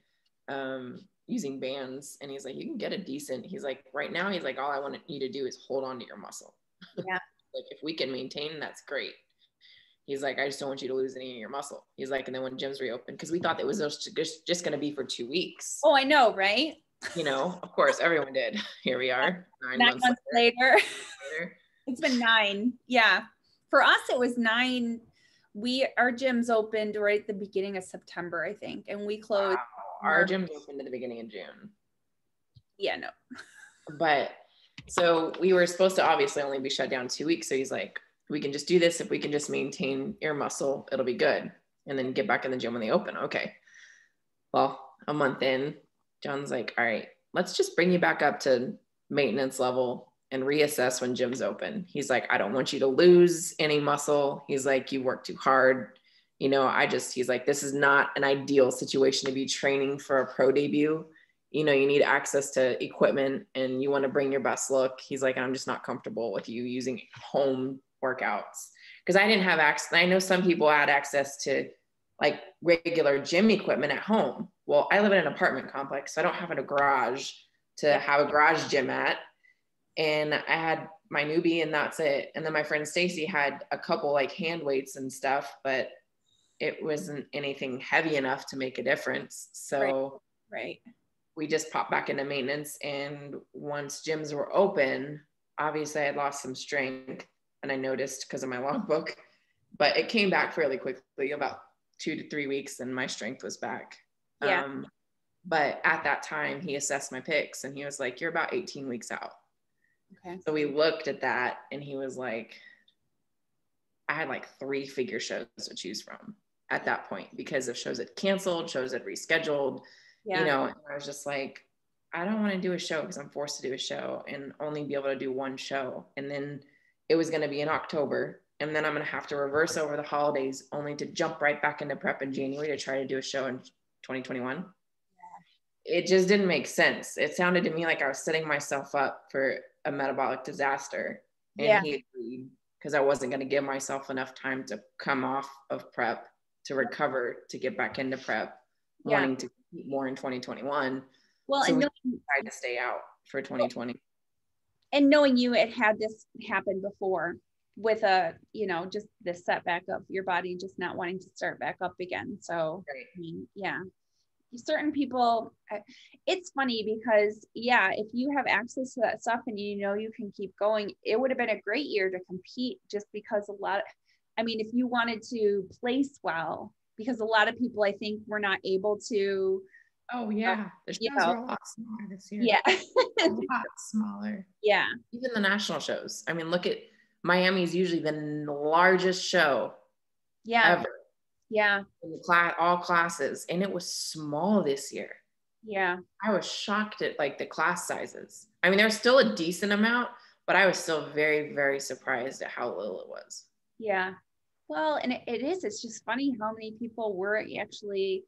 using bands. And he's like, you can get a decent, he's like, right now, he's like, all I want you to do is hold on to your muscle. Yeah. Like, if we can maintain, that's great. He's like, I just don't want you to lose any of your muscle. He's like, and then when gyms reopened, because we thought it was just going to be for 2 weeks. Oh, I know, right? You know, of course, everyone did. Here we are. Nine months later. It's been 9. Yeah. For us, it was 9. Our gyms opened right at the beginning of September, I think. And we closed. Wow. Our gyms opened at the beginning of June. Yeah, no. But so we were supposed to obviously only be shut down 2 weeks. So he's like, we can just do this. If we can just maintain your muscle, it'll be good. And then get back in the gym when they open. Okay. Well, a month in, John's like, all right, let's just bring you back up to maintenance level and reassess when gyms open. He's like, I don't want you to lose any muscle. He's like, you work too hard. You know, he's like, this is not an ideal situation to be training for a pro debut. You know, you need access to equipment and you want to bring your best look. He's like, I'm just not comfortable with you using home workouts, because I didn't have access. I know some people had access to like regular gym equipment at home. Well, I live in an apartment complex, so I don't have a garage to have a garage gym at. And I had my newbie, and that's it. And then my friend Stacy had a couple like hand weights and stuff, but it wasn't anything heavy enough to make a difference. So right. We just popped back into maintenance. And once gyms were open, obviously I had lost some strength. And I noticed because of my logbook, but it came back fairly quickly, about 2 to 3 weeks, and my strength was back. Yeah. But at that time, he assessed my pics, and he was like, you're about 18 weeks out. Okay. So we looked at that, and he was like, I had like 3 figure shows to choose from at that point, because of shows that canceled, shows that rescheduled, yeah. You know, and I was just like, I don't want to do a show because I'm forced to do a show and only be able to do one show. And then it was going to be in October, and then I'm going to have to reverse over the holidays only to jump right back into prep in January to try to do a show in 2021. Yeah. It just didn't make sense. It sounded to me like I was setting myself up for a metabolic disaster. And yeah. He agreed, because I wasn't going to give myself enough time to come off of prep, to recover, to get back into prep, yeah. Wanting to compete more in 2021. Well, so we decided to stay out for 2020. And knowing you, it had this happen before with a, you know, just this setback of your body just not wanting to start back up again. So, right. I mean, yeah. certain people, it's funny because, yeah, if you have access to that stuff and you know you can keep going, it would have been a great year to compete just because a lot of, I mean, if you wanted to place well, because a lot of people, I think, were not able to. Oh, yeah. The shows were a lot smaller this year. Yeah. A lot smaller. Yeah. Even the national shows. I mean, look at Miami's usually the largest show ever. Yeah. In the class, all classes. And it was small this year. Yeah. I was shocked at like the class sizes. I mean, there was still a decent amount, but I was still very, very surprised at how little it was. Yeah. Well, and it is, it's just funny how many people were actually,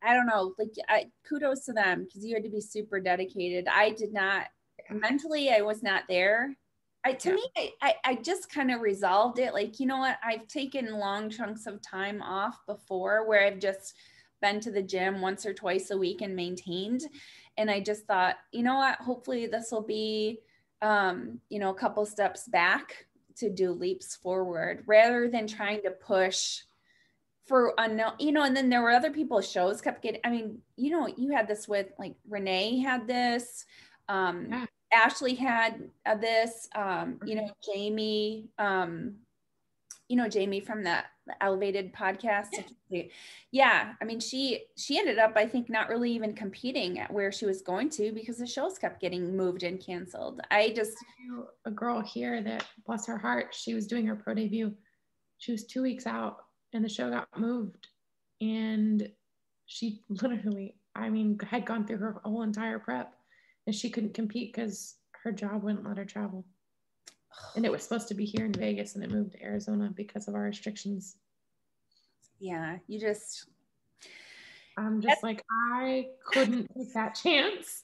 I don't know, like kudos to them because you had to be super dedicated. I did not, mentally, I was not there. To me, I just kind of resolved it. Like, you know what? I've taken long chunks of time off before where I've just been to the gym once or twice a week and maintained. And I just thought, you know what? Hopefully this will be, you know, a couple steps back to do leaps forward rather than trying to push for unknown, you know. And then there were other people's shows kept getting, I mean, you know, you had this with like Renee had this, Ashley had this, you know, Jamie, Jamie from the Elevated podcast. Yeah. I mean, she ended up, I think, not really even competing at where she was going to because the shows kept getting moved and canceled. A girl here that, bless her heart, she was doing her pro debut. She was 2 weeks out and the show got moved. And she literally, I mean, had gone through her whole entire prep. And she couldn't compete because her job wouldn't let her travel. And it was supposed to be here in Vegas and it moved to Arizona because of our restrictions. Yeah, you just. I'm just like, I couldn't take that chance.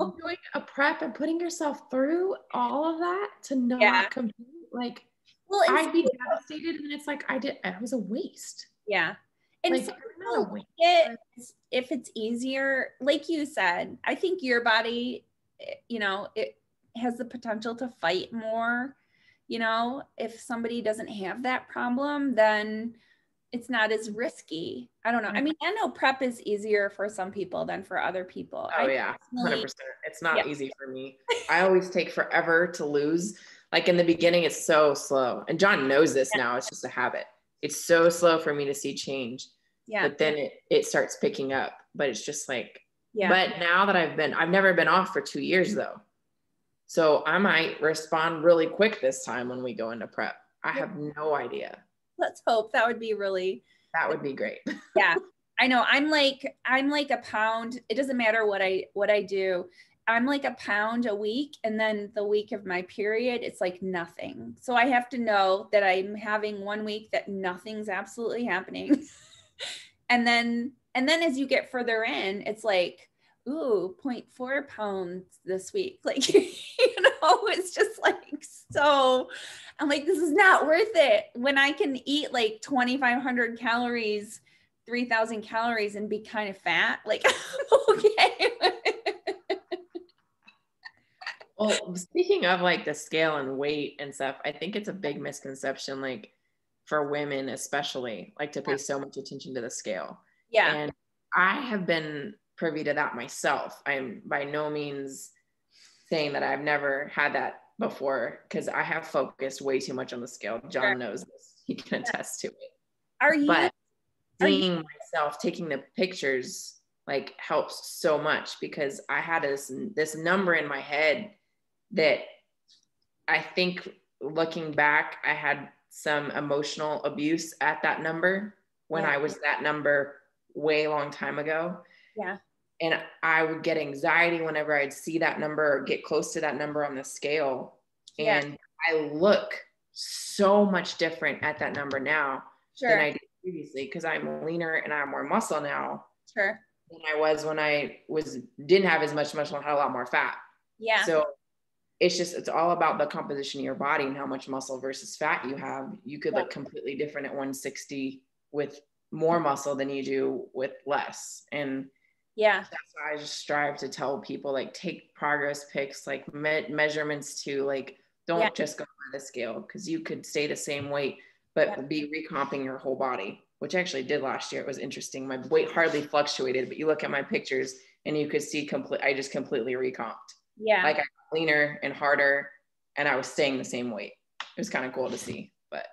Doing a prep and putting yourself through all of that to not compete. Like, well, I'd be devastated. And it's like, it was a waste. Yeah. And like, if it's easier, like you said, I think your body, you know, it has the potential to fight more. You know, if somebody doesn't have that problem, then it's not as risky. I don't know. I mean, I know prep is easier for some people than for other people. Oh, yeah, 100%. It's not easy for me. I always take forever to lose. Like in the beginning, it's so slow. And John knows this now. It's just a habit. It's so slow for me to see change. Yeah. But then it starts picking up, but it's just like, but now that I've never been off for 2 years though. So I might respond really quick this time when we go into prep. I have no idea. Let's hope. That would be great. Yeah. I know. I'm like a pound. It doesn't matter what I do. I'm like a pound a week. And then the week of my period, it's like nothing. So I have to know that I'm having 1 week that nothing's absolutely happening. And then as you get further in, it's like, ooh, 0.4 pounds this week. Like, you know, it's just like, so I'm like, this is not worth it. When I can eat like 2,500 calories, 3,000 calories and be kind of fat, like, okay. Well, speaking of like the scale and weight and stuff, I think it's a big misconception, like for women, especially, like to pay so much attention to the scale. Yeah. And I have been privy to that myself. I'm by no means saying that I've never had that before because I have focused way too much on the scale. John knows this. He can attest to it. But seeing myself taking the pictures like helps so much because I had this number in my head that I think looking back, I had some emotional abuse at that number when I was that number way long time ago. Yeah. And I would get anxiety whenever I'd see that number or get close to that number on the scale. And I look so much different at that number now than I did previously because I'm leaner and I have more muscle now than I was when I didn't have as much muscle and had a lot more fat. Yeah. So it's all about the composition of your body and how much muscle versus fat you have. You could look completely different at 160 with more muscle than you do with less. And that's why I just strive to tell people, like, take progress pics, like measurements too. Like, don't just go by the scale because you could stay the same weight, but be recomping your whole body. which I actually did last year. It was interesting. My weight hardly fluctuated, but you look at my pictures and you could see I just completely recomped. Yeah. Like I got leaner and harder and I was staying the same weight. It was kind of cool to see, but.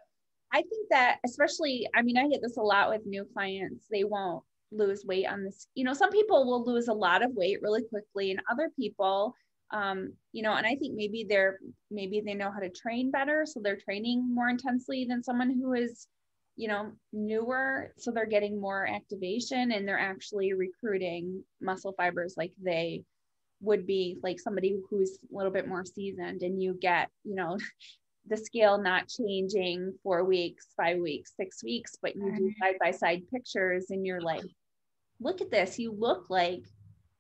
I think that especially, I mean, I get this a lot with new clients. They won't lose weight on this. You know, some people will lose a lot of weight really quickly and other people, you know, and I think maybe they know how to train better. So they're training more intensely than someone who is, you know, newer. So they're getting more activation and they're actually recruiting muscle fibers like they would be like somebody who's a little bit more seasoned, and you get, you know, the scale not changing 4 weeks, 5 weeks, 6 weeks, but you do side-by-side pictures and you're like, look at this. You look like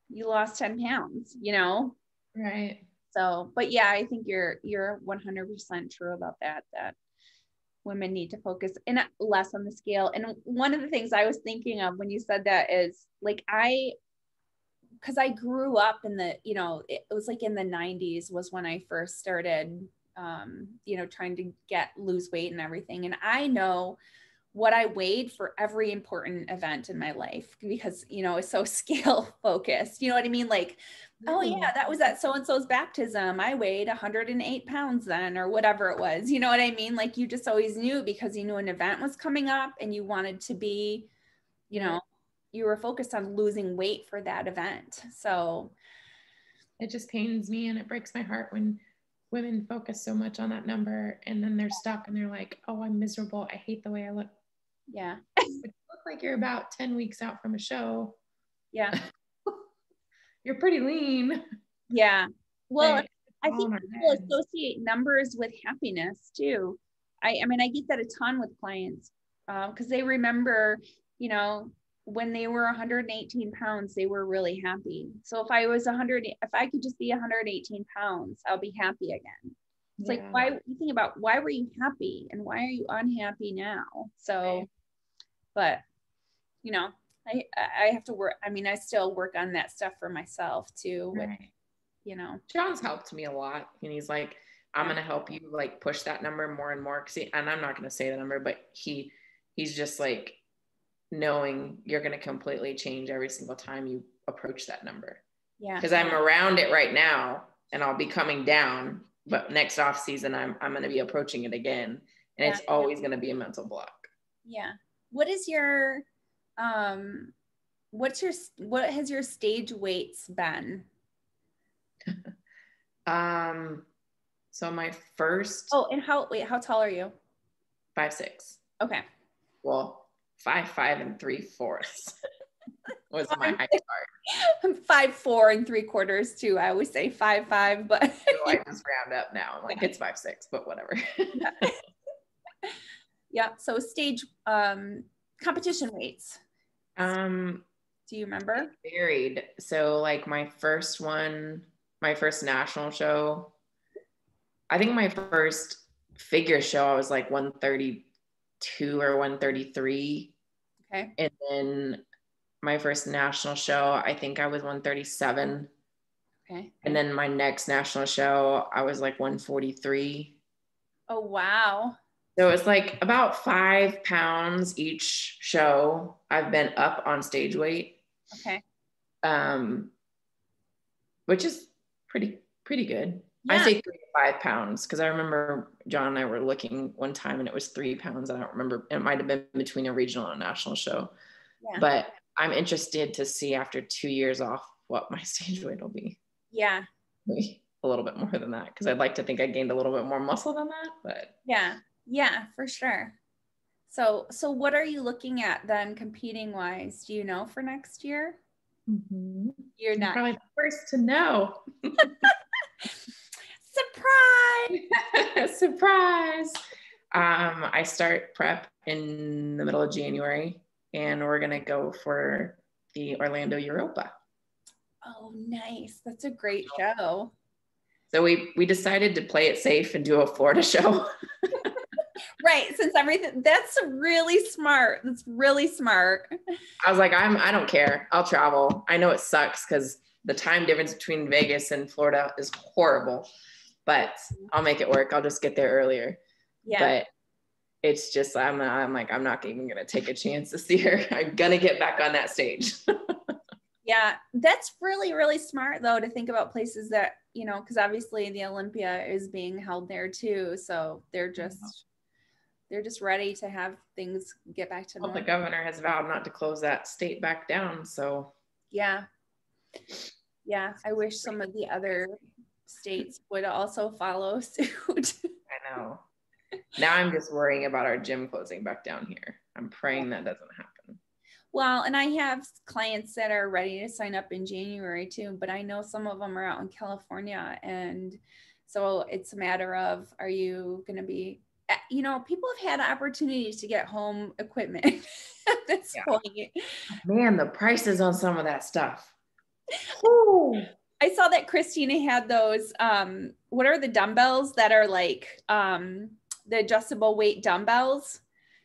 you lost 10 pounds, you know? Right. So, but yeah, I think you're 100% true about that, that women need to focus in less on the scale. And one of the things I was thinking of when you said that is like, because I grew up in the, you know, it was like in the 90s was when I first started, you know, trying to lose weight and everything. And I know what I weighed for every important event in my life because, you know, it's so scale focused, you know what I mean? Like, oh yeah, that was at so-and-so's baptism. I weighed 108 pounds then, or whatever it was. You know what I mean? Like you just always knew because you knew an event was coming up and you wanted to be, you know, you were focused on losing weight for that event. So it just pains me and it breaks my heart when women focus so much on that number and then they're stuck and they're like, oh, I'm miserable. I hate the way I look. Yeah. You look like you're about 10 weeks out from a show. Yeah. You're pretty lean. Yeah. Well, like, I think people associate numbers with happiness too. I mean, I get that a ton with clients because they remember, you know, when they were 118 pounds, they were really happy. So if I was if I could just be 118 pounds, I'll be happy again. It's like, why you think about why were you happy and why are you unhappy now? So, but you know, I have to work. I mean, I still work on that stuff for myself too. With, you know, John's helped me a lot and he's like, I'm going to help you like push that number more and more. And I'm not going to say the number, but he's just like, knowing you're going to completely change every single time you approach that number. Yeah. Cause I'm around it right now and I'll be coming down, but next off season, I'm going to be approaching it again. And it's always going to be a mental block. Yeah. What is your, what has your stage weights been? So my first, how tall are you? 5'6". Okay. Well, 5'5" and 3/4" was my height chart. 5'4" and 3/4" too. I always say 5'5", but so I just round up now. I'm like it's 5'6", but whatever. Yeah. So stage competition weights. Do you remember? Varied. So like my first national show. I think my first figure show, I was like 132 or 133. Okay. And then my first national show, I think I was 137. Okay. And then my next national show, I was like 143. Oh, wow. So it's like about 5 pounds each show. I've been up on stage weight. Okay. Which is pretty good. Yeah. I say 3 to 5 pounds because I remember John and I were looking one time and it was 3 pounds. I don't remember. It might have been between a regional and a national show. Yeah. But I'm interested to see after 2 years off what my stage weight will be. Yeah. Maybe a little bit more than that because I'd like to think I gained a little bit more muscle than that. But yeah. Yeah, for sure. So what are you looking at then competing wise? Do you know for next year? Mm-hmm. You're not probably the first to know. Surprise! Surprise! I start prep in the middle of January and we're going to go for the Orlando Europa. Oh, nice. That's a great show. So we decided to play it safe and do a Florida show. Right. Since everything, that's really smart. That's really smart. I was like, I don't care. I'll travel. I know it sucks because the time difference between Vegas and Florida is horrible, but I'll make it work. I'll just get there earlier. Yeah. But it's just, I'm like, I'm not even going to take a chance this year. I'm going to get back on that stage. Yeah. That's really, really smart though, to think about places that, you know, cause obviously the Olympia is being held there too. So they're just ready to have things get back to normal. Well, the governor has vowed not to close that state back down. So yeah. Yeah. I wish some of the other states would also follow suit. I know. Now I'm just worrying about our gym closing back down here. I'm praying that doesn't happen. Well, and I have clients that are ready to sign up in January too, but I know some of them are out in California. And so it's a matter of, are you going to be, you know, people have had opportunities to get home equipment at this point. Man, the prices on some of that stuff. Ooh. I saw that Christina had those, what are the dumbbells that are like the adjustable weight dumbbells?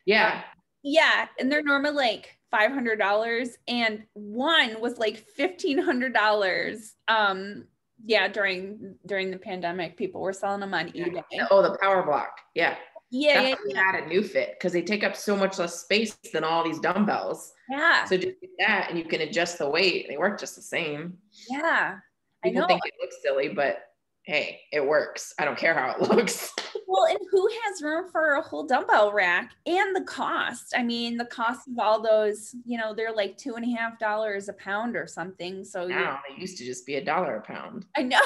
Yeah. Yeah. And they're normally like $500 and one was like $1,500. Yeah. During the pandemic, people were selling them on eBay. Oh, the power block. Yeah. Yeah. That's what we had at NeuFit because they take up so much less space than all these dumbbells. Yeah. So just do that and you can adjust the weight. They work just the same. Yeah. People think it looks silly, but hey, it works. I don't care how it looks. Well, and who has room for a whole dumbbell rack and the cost? I mean, the cost of all those, you know, they're like $2.50 a pound or something. So now they used to just be $1 a pound. I know.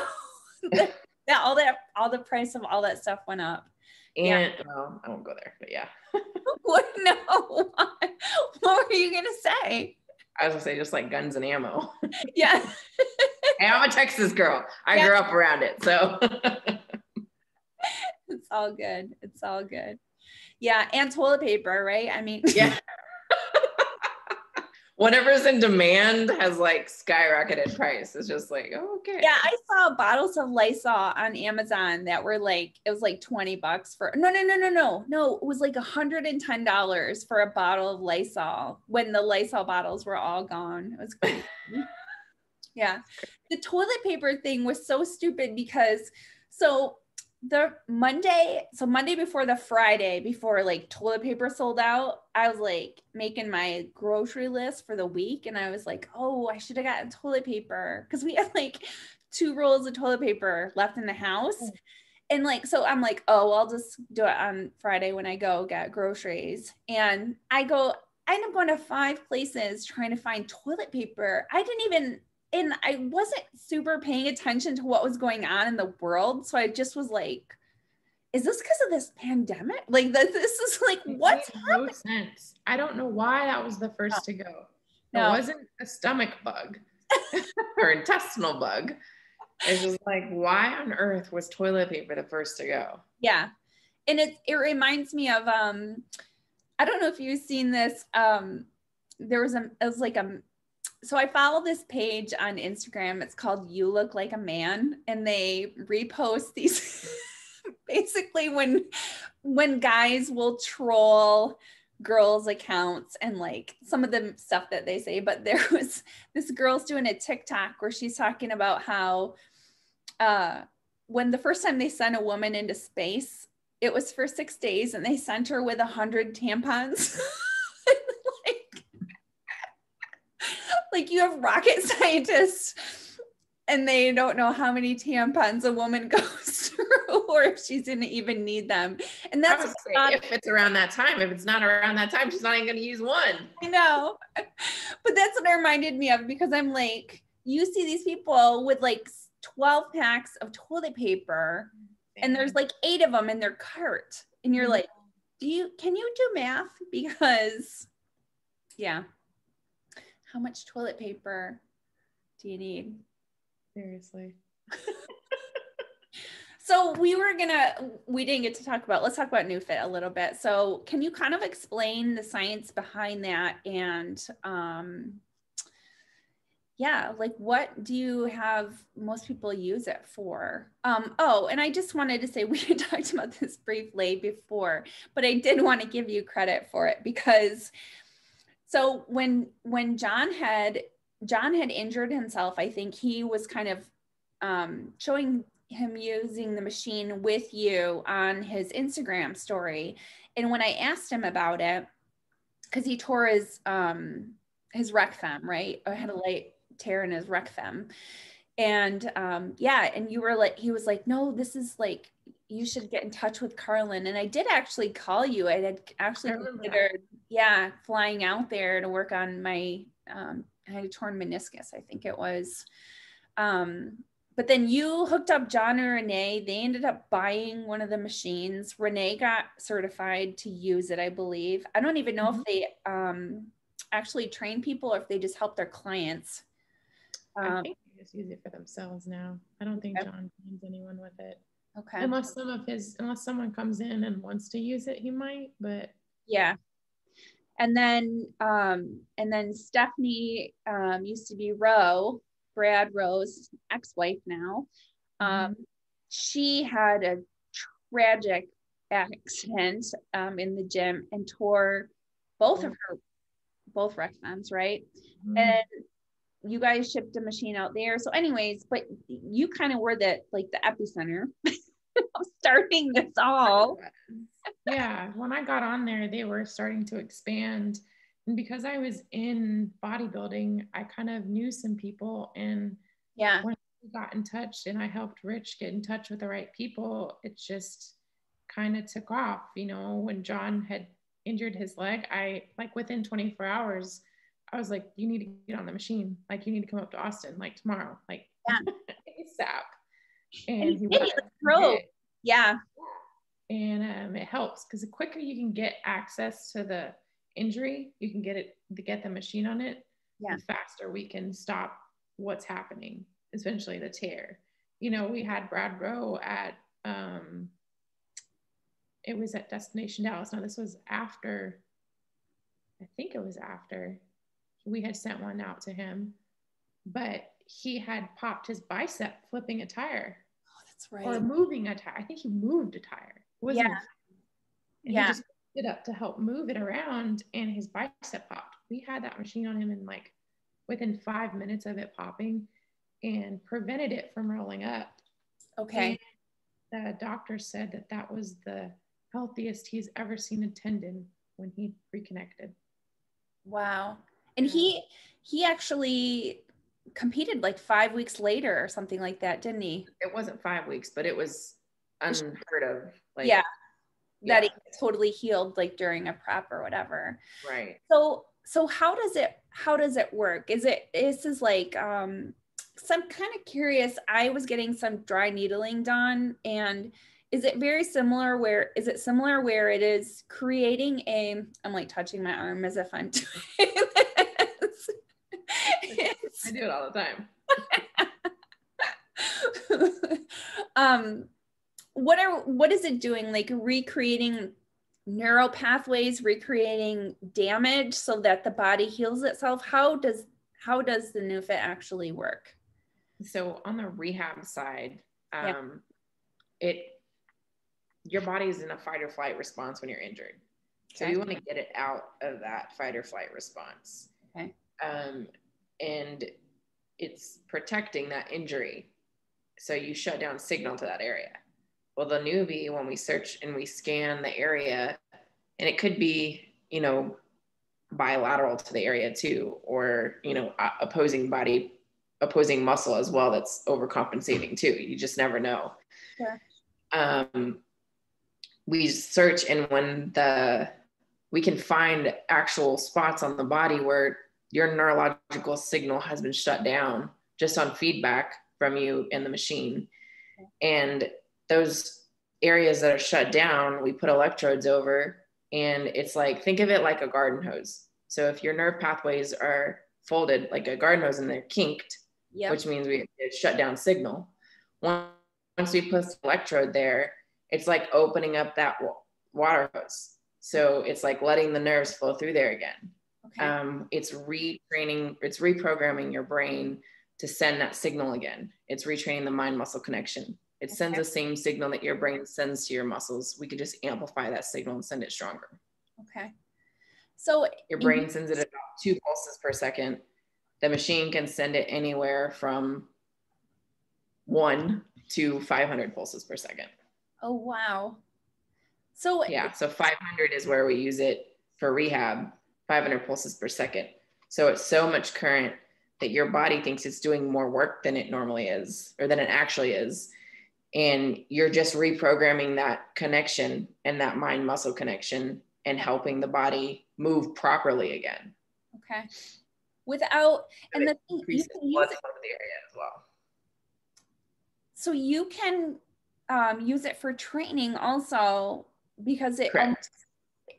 all the price of all that stuff went up. And well, I won't go there, but yeah. What? No. What were you going to say? I was gonna say just like guns and ammo. Yeah. Hey, I'm a Texas girl. I grew up around it. So it's all good. It's all good. Yeah. And toilet paper, right? I mean, yeah. Whatever's in demand has like skyrocketed price. It's just like, oh, okay. Yeah. I saw bottles of Lysol on Amazon that were like, it was like $20 for, no. It was like $110 for a bottle of Lysol when the Lysol bottles were all gone. It was crazy. Yeah. The toilet paper thing was so stupid because Monday before the Friday before like toilet paper sold out, I was like making my grocery list for the week. And I was like, oh, I should have gotten toilet paper. Cause we had like 2 rolls of toilet paper left in the house. And like, so I'm like, oh, I'll just do it on Friday when I go get groceries. And I ended up going to 5 places trying to find toilet paper. And I wasn't super paying attention to what was going on in the world. So I just was like, is this because of this pandemic? Like this is like, what's happening? No sense. I don't know why that was the first to go. No. It wasn't a stomach bug or intestinal bug. It's just like, why on earth was toilet paper the first to go? Yeah. And it reminds me of, I don't know if you've seen this. So I follow this page on Instagram. It's called You Look Like a Man. And they repost these basically when guys will troll girls' accounts and like some of the stuff that they say. But there was this girl's doing a TikTok where she's talking about how when the first time they sent a woman into space, it was for 6 days and they sent her with 100 tampons. Like you have rocket scientists and they don't know how many tampons a woman goes through or if she's going to even need them. And that's if it's around that time. If it's not around that time, she's not even going to use one. I know. But that's what it reminded me of because I'm like, you see these people with like 12 packs of toilet paper and there's like 8 of them in their cart. And you're like, can you do math? Because yeah. How much toilet paper do you need? Seriously. So we didn't get to talk about, let's talk about NeuFit a little bit. So can you kind of explain the science behind that? And like what do you have most people use it for? And I just wanted to say we had talked about this briefly before, but I did want to give you credit for it because so when John had injured himself, I think he was kind of showing him using the machine with you on his Instagram story. And when I asked him about it, because he tore his rec fem, right? I had a light tear in his rec fem. And yeah, and you were like, he was like, no, this is like, you should get in touch with Karlen. And I did actually call you. I had actually considered, yeah, flying out there to work on my, I had a torn meniscus, I think it was. But then you hooked up John and Renee. They ended up buying one of the machines. Renee got certified to use it, I believe. I don't even know if they actually train people or if they just help their clients. I think they just use it for themselves now. I don't think John trains anyone with it. Okay. Unless some of his, unless someone comes in and wants to use it, he might, but. Yeah. And then Stephanie used to be Rowe, Brad Rowe's ex-wife now. She had a tragic accident in the gym and tore both of her, both rec fems, right? And you guys shipped a machine out there. So anyways, but you kind of were the, like the epicenter of starting this all. Yeah, when I got on there, they were starting to expand. And because I was in bodybuilding, I kind of knew some people, and yeah, when we got in touch and I helped Rich get in touch with the right people, it just kind of took off. You know, when John had injured his leg, I like within 24 hours, I was like, you need to get on the machine. Like, you need to come up to Austin, like tomorrow, like ASAP. And he drove. Yeah. And it helps because the quicker you can get access to the injury, you can get it to get the machine on it, yeah, the faster we can stop what's happening, essentially the tear. You know, we had Brad Rowe at it was at Destination Dallas. Now this was after, I think it was after we had sent one out to him, but he had popped his bicep flipping a tire. Oh, that's right. Or moving a tire. I think he moved a tire. Wasn't it? Yeah. It up to help move it around, and his bicep popped. We had that machine on him in like within 5 minutes of it popping and prevented it from rolling up. Okay. And the doctor said that that was the healthiest he's ever seen a tendon when he reconnected. Wow. And he actually competed like 5 weeks later or something like that, didn't he? It wasn't 5 weeks, but it was unheard of. Like, yeah. That it totally healed like during a prep or whatever. Right. So how does it work? Is this like, so I'm kind of curious, I was getting some dry needling done, and is it similar where it is creating a, I'm like touching my arm as if I'm doing this. I do it all the time. What is it doing? Like recreating neural pathways, recreating damage so that the body heals itself. How does the NeuFit actually work? So on the rehab side, your body is in a fight or flight response when you're injured. Okay. So you want to get it out of that fight or flight response. Okay. And it's protecting that injury. So you shut down signal to that area. Well, the newbie, when we search and we scan the area, and it could be, you know, bilateral to the area too, or, you know, opposing muscle as well. That's overcompensating too. You just never know. Yeah. We search, and when we can find actual spots on the body where your neurological signal has been shut down just on feedback from you and the machine. And those areas that are shut down, we put electrodes over, and it's like, think of it like a garden hose. So if your nerve pathways are folded like a garden hose and they're kinked, which means we shut down signal. Once we put the electrode there, it's like opening up that water hose. So it's like letting the nerves flow through there again. Okay. It's retraining, it's reprogramming your brain to send that signal again. It's retraining the mind-muscle connection. It sends the same signal that your brain sends to your muscles. We could just amplify that signal and send it stronger. Okay. So your brain sends it about 2 pulses per second. The machine can send it anywhere from 1 to 500 pulses per second. Oh, wow. So yeah, so 500 is where we use it for rehab, 500 pulses per second. So it's so much current that your body thinks it's doing more work than it normally is, or than it actually is. And you're just reprogramming that connection and that mind muscle connection and helping the body move properly again. Okay. Without, and the thing, you can use it for the area as well. So you can use it for training also, because it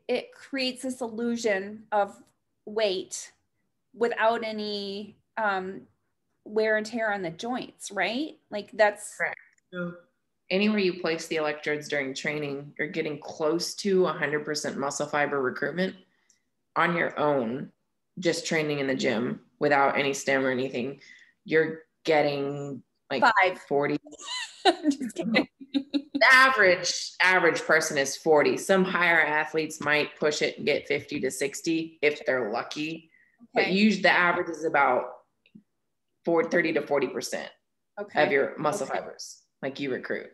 it creates this illusion of weight without any wear and tear on the joints, right? Like that's correct. So anywhere you place the electrodes during training, you're getting close to 100% muscle fiber recruitment on your own, just training in the gym without any stim or anything. You're getting like 40. I'm just kidding. The average person is 40. Some higher athletes might push it and get 50 to 60 if they're lucky. Okay. But usually the average is about 30 to 40% of your muscle fibers, like you recruit.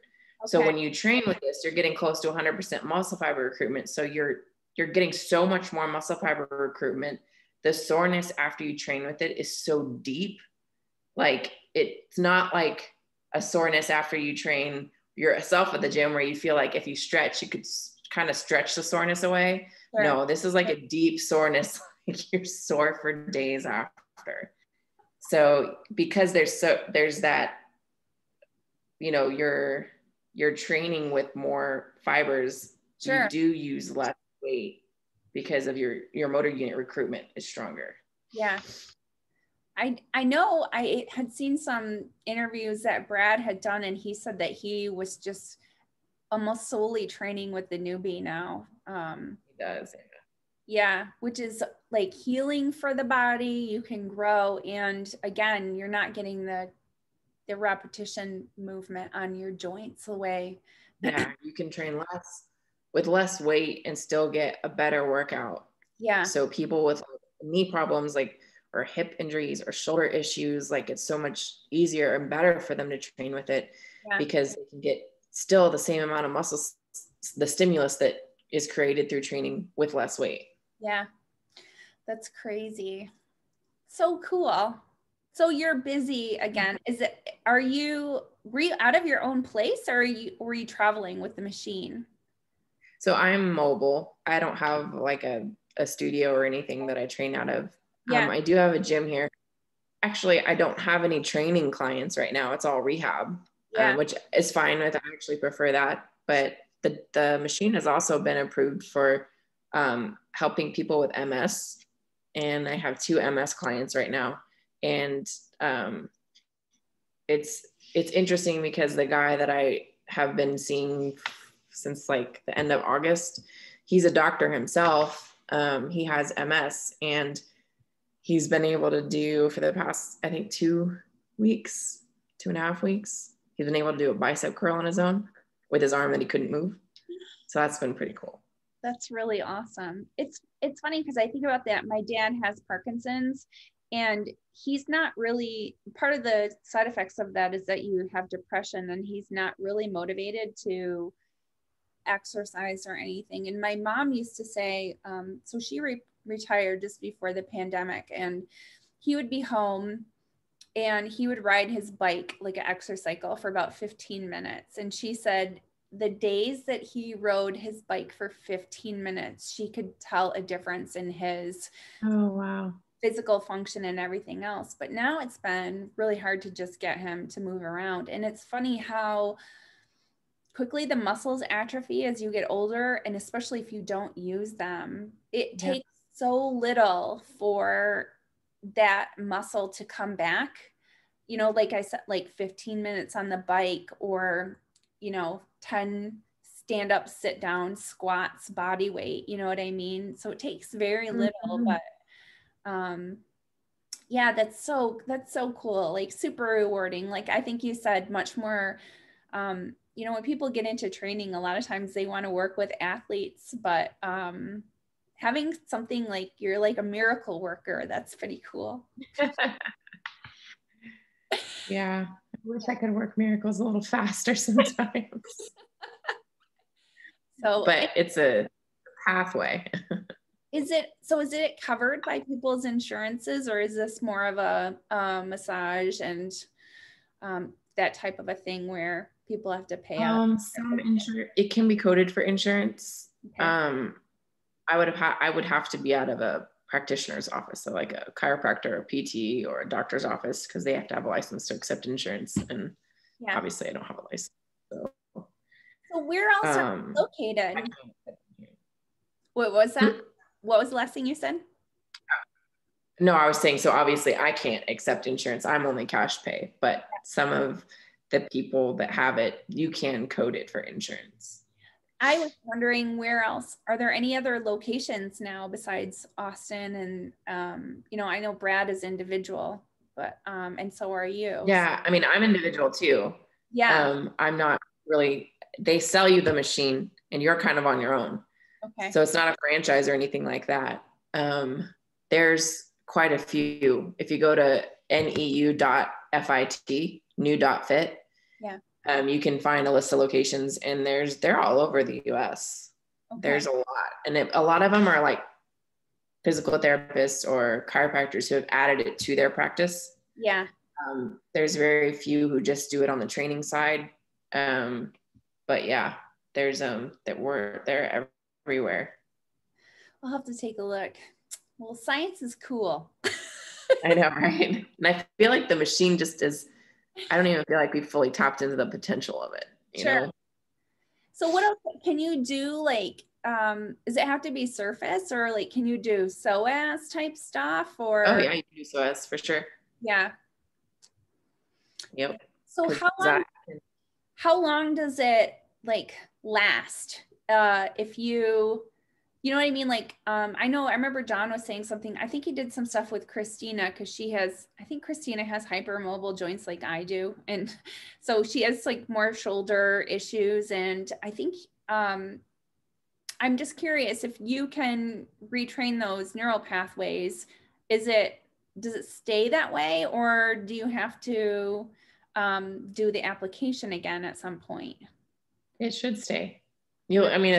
So when you train with this, you're getting close to 100% muscle fiber recruitment. So you're getting so much more muscle fiber recruitment. The soreness after you train with it is so deep. Like it's not like a soreness after you train yourself at the gym where you feel like if you stretch, you could kind of stretch the soreness away. Right. No, this is like a deep soreness. Like you're sore for days after. So because there's that, you know, you're training with more fibers. Sure. You do use less weight because of your motor unit recruitment is stronger. Yeah. I know I had seen some interviews that Brad had done, and he said that he was just almost solely training with the newbie now. He does. Yeah, which is like healing for the body. You can grow. And again, you're not getting the repetition movement on your joints away. Yeah, you can train less with less weight and still get a better workout. Yeah. So people with knee problems, like, or hip injuries or shoulder issues, like it's so much easier and better for them to train with it because they can get still the same amount of muscles, the stimulus that is created through training with less weight. Yeah. That's crazy. So cool. So you're busy again. Were you out of your own place, or were you traveling with the machine? So I'm mobile. I don't have like a studio or anything that I train out of. Yeah. I do have a gym here. Actually, I don't have any training clients right now. It's all rehab, which is fine with. I actually prefer that. But the machine has also been approved for helping people with MS. And I have 2 MS clients right now. And it's interesting because the guy that I have been seeing since like the end of August, he's a doctor himself. He has MS, and he's been able to do, for the past, I think, 2.5 weeks, he's been able to do a bicep curl on his own with his arm that he couldn't move. So that's been pretty cool. That's really awesome. It's funny because I think about that. My dad has Parkinson's, and he's not really, part of the side effects of that is that you have depression, and he's not really motivated to exercise or anything. And my mom used to say, so she retired just before the pandemic, and he would be home and he would ride his bike like an exercycle for about 15 minutes. And she said the days that he rode his bike for 15 minutes, she could tell a difference in his physical function and everything else. But now it's been really hard to just get him to move around. And it's funny how quickly the muscles atrophy as you get older, and especially if you don't use them. It takes so little for that muscle to come back, you know, like I said, like 15 minutes on the bike, or, you know, 10 stand up, sit down, squats, body weight, you know what I mean? So it takes very little, but, yeah, that's so cool. Like super rewarding. Like, I think you said much more, you know, when people get into training, a lot of times they want to work with athletes, but, having something like you're like a miracle worker, that's pretty cool. Yeah. I wish I could work miracles a little faster sometimes. So, but it's a pathway. Is it covered by people's insurances, or is this more of a massage and that type of a thing where people have to pay out? It can be coded for insurance. Okay. I would have to be out of a practitioner's office, so like a chiropractor, a PT, or a doctor's office, because they have to have a license to accept insurance, and yeah. Obviously I don't have a license. So where else are you located? What was that? What was the last thing you said? No, I was saying, so obviously I can't accept insurance. I'm only cash pay, but some of the people that have it, you can code it for insurance. I was wondering, where else? Are there any other locations now besides Austin? And, I know Brad is individual, but, and so are you. Yeah. I mean, I'm individual too. Yeah. I'm not really, they sell you the machine and you're kind of on your own. Okay. So it's not a franchise or anything like that. There's quite a few. If you go to neu.fit, new.fit, yeah. You can find a list of locations, and they're all over the US. Okay. There's a lot. And a lot of them are like physical therapists or chiropractors who have added it to their practice. Yeah. There's very few who just do it on the training side. But yeah, there's they're everywhere. We'll have to take a look. Well, science is cool. I know, right? And I feel like the machine just is, I don't even feel like we've fully tapped into the potential of it. You know? So what else can you do? Like, does it have to be surface, or like, can you do psoas type stuff, or? Oh yeah, you can do psoas for sure. Yeah. Yep. So how long does it like last? If you know what I mean? Like, I know, I remember John was saying something, I think he did some stuff with Christina, cause Christina has hypermobile joints like I do. And so she has like more shoulder issues. And I think, I'm just curious if you can retrain those neural pathways. Does it stay that way, or do you have to, do the application again at some point? It should stay. It's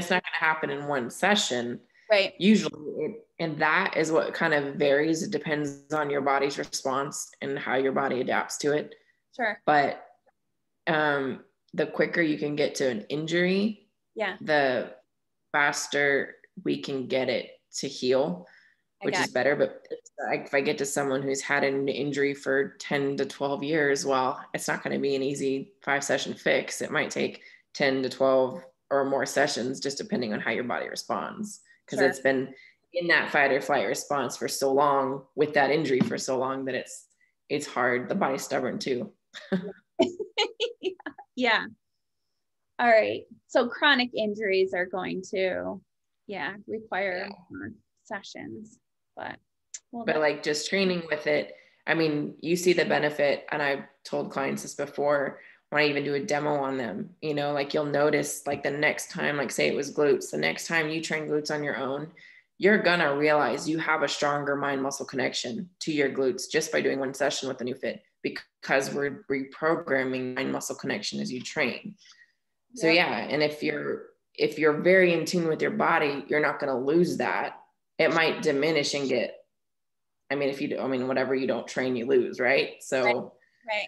not going to happen in one session, right? Usually, and that is what kind of varies. It depends on your body's response and how your body adapts to it. Sure. But the quicker you can get to an injury, yeah, the faster we can get it to heal, which is better. But if I get to someone who's had an injury for 10 to 12 years, well, it's not going to be an easy 5-session fix. It might take 10 to 12 or more sessions, just depending on how your body responds. Cause It's been in that fight or flight response for so long, with that injury for so long, that it's hard. The body's stubborn too. Yeah. All right. So chronic injuries are going to, require more sessions, but like just training with it. I mean, you see the benefit, and I've told clients this before, when I even do a demo on them, you'll notice, like, the next time, like, say it was glutes, the next time you train glutes on your own, you're gonna realize you have a stronger mind muscle connection to your glutes just by doing one session with the NeuFit, because we're reprogramming mind muscle connection as you train. So and if you're very in tune with your body, you're not going to lose that. It might diminish and get, whatever you don't train, you lose, right? So right.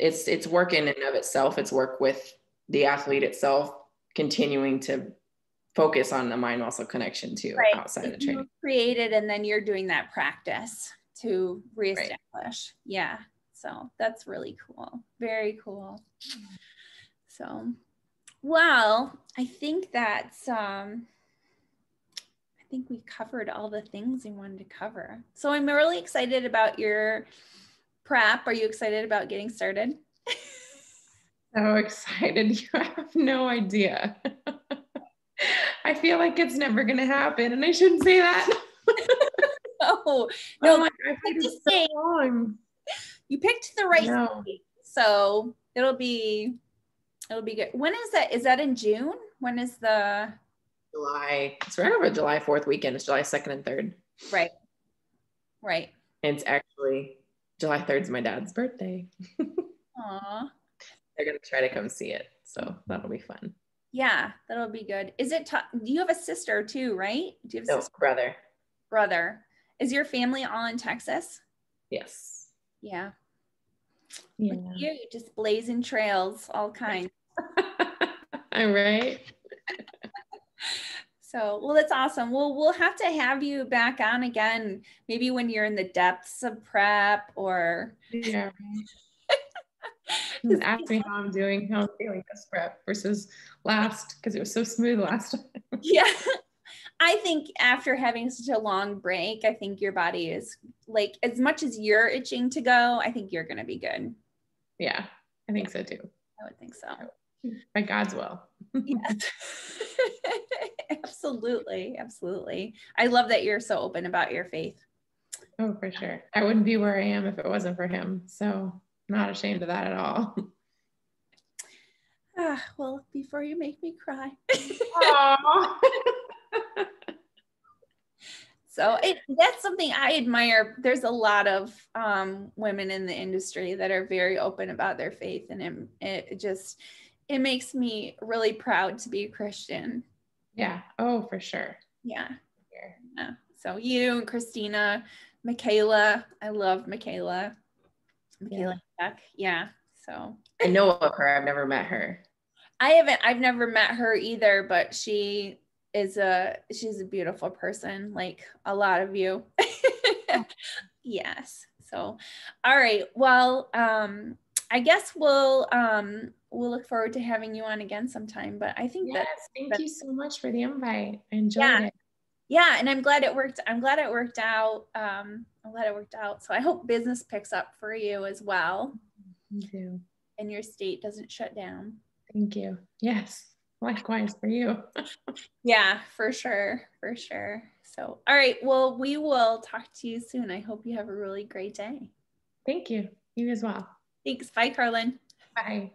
It's work in and of itself. It's work with the athlete itself, continuing to focus on the mind muscle connection too, right, outside of training. Created, and then you're doing that practice to reestablish. Right. Yeah. So that's really cool. Very cool. So, well, I think we covered all the things we wanted to cover. So I'm really excited about your prep. Are you excited about getting started? So excited. You have no idea. I feel like it's never going to happen, and I shouldn't say that. No, my God, it's so long. You picked the right week, so it'll be good. When is that? Is that in June? When is the July? It's right over July 4th weekend. It's July 2nd and 3rd. Right. It's actually July 3rd is my dad's birthday. Aww. They're going to try to come see it, so that'll be fun. Yeah, that'll be good. Is it tough? You have a sister too, right? Do you have a sister? Brother. Brother. Is your family all in Texas? Yes. Yeah. Yeah. With you just blazing trails, all kinds. All right. So, well, that's awesome. Well, we'll have to have you back on again, maybe when you're in the depths of prep or. Yeah. Just ask me how I'm feeling this prep versus last, because it was so smooth last time. Yeah. I think after having such a long break, I think your body is like, as much as you're itching to go, I think you're going to be good. Yeah, I think so too. I would think so. By God's will. Yes. Absolutely. Absolutely. I love that you're so open about your faith. Oh, for sure. I wouldn't be where I am if it wasn't for him. So I'm not ashamed of that at all. Ah, well, before you make me cry. So that's something I admire. There's a lot of women in the industry that are very open about their faith, and it makes me really proud to be a Christian. Yeah. Oh, for sure. Yeah. Yeah. So you and Christina, Michaela, I love Michaela. Michaela Beck. Yeah. So I know of her. I've never met her. I've never met her either, but she's a beautiful person, like a lot of you. Yes. So, all right. Well, I guess we'll look forward to having you on again sometime, but I think thank you so much for the invite. I enjoyed it. Yeah. And I'm glad it worked out. So I hope business picks up for you as well. Me too. And your state doesn't shut down. Thank you. Yes. Likewise for you. Yeah, for sure. For sure. So, all right. Well, we will talk to you soon. I hope you have a really great day. Thank you. You as well. Thanks. Bye, Karlen. Bye.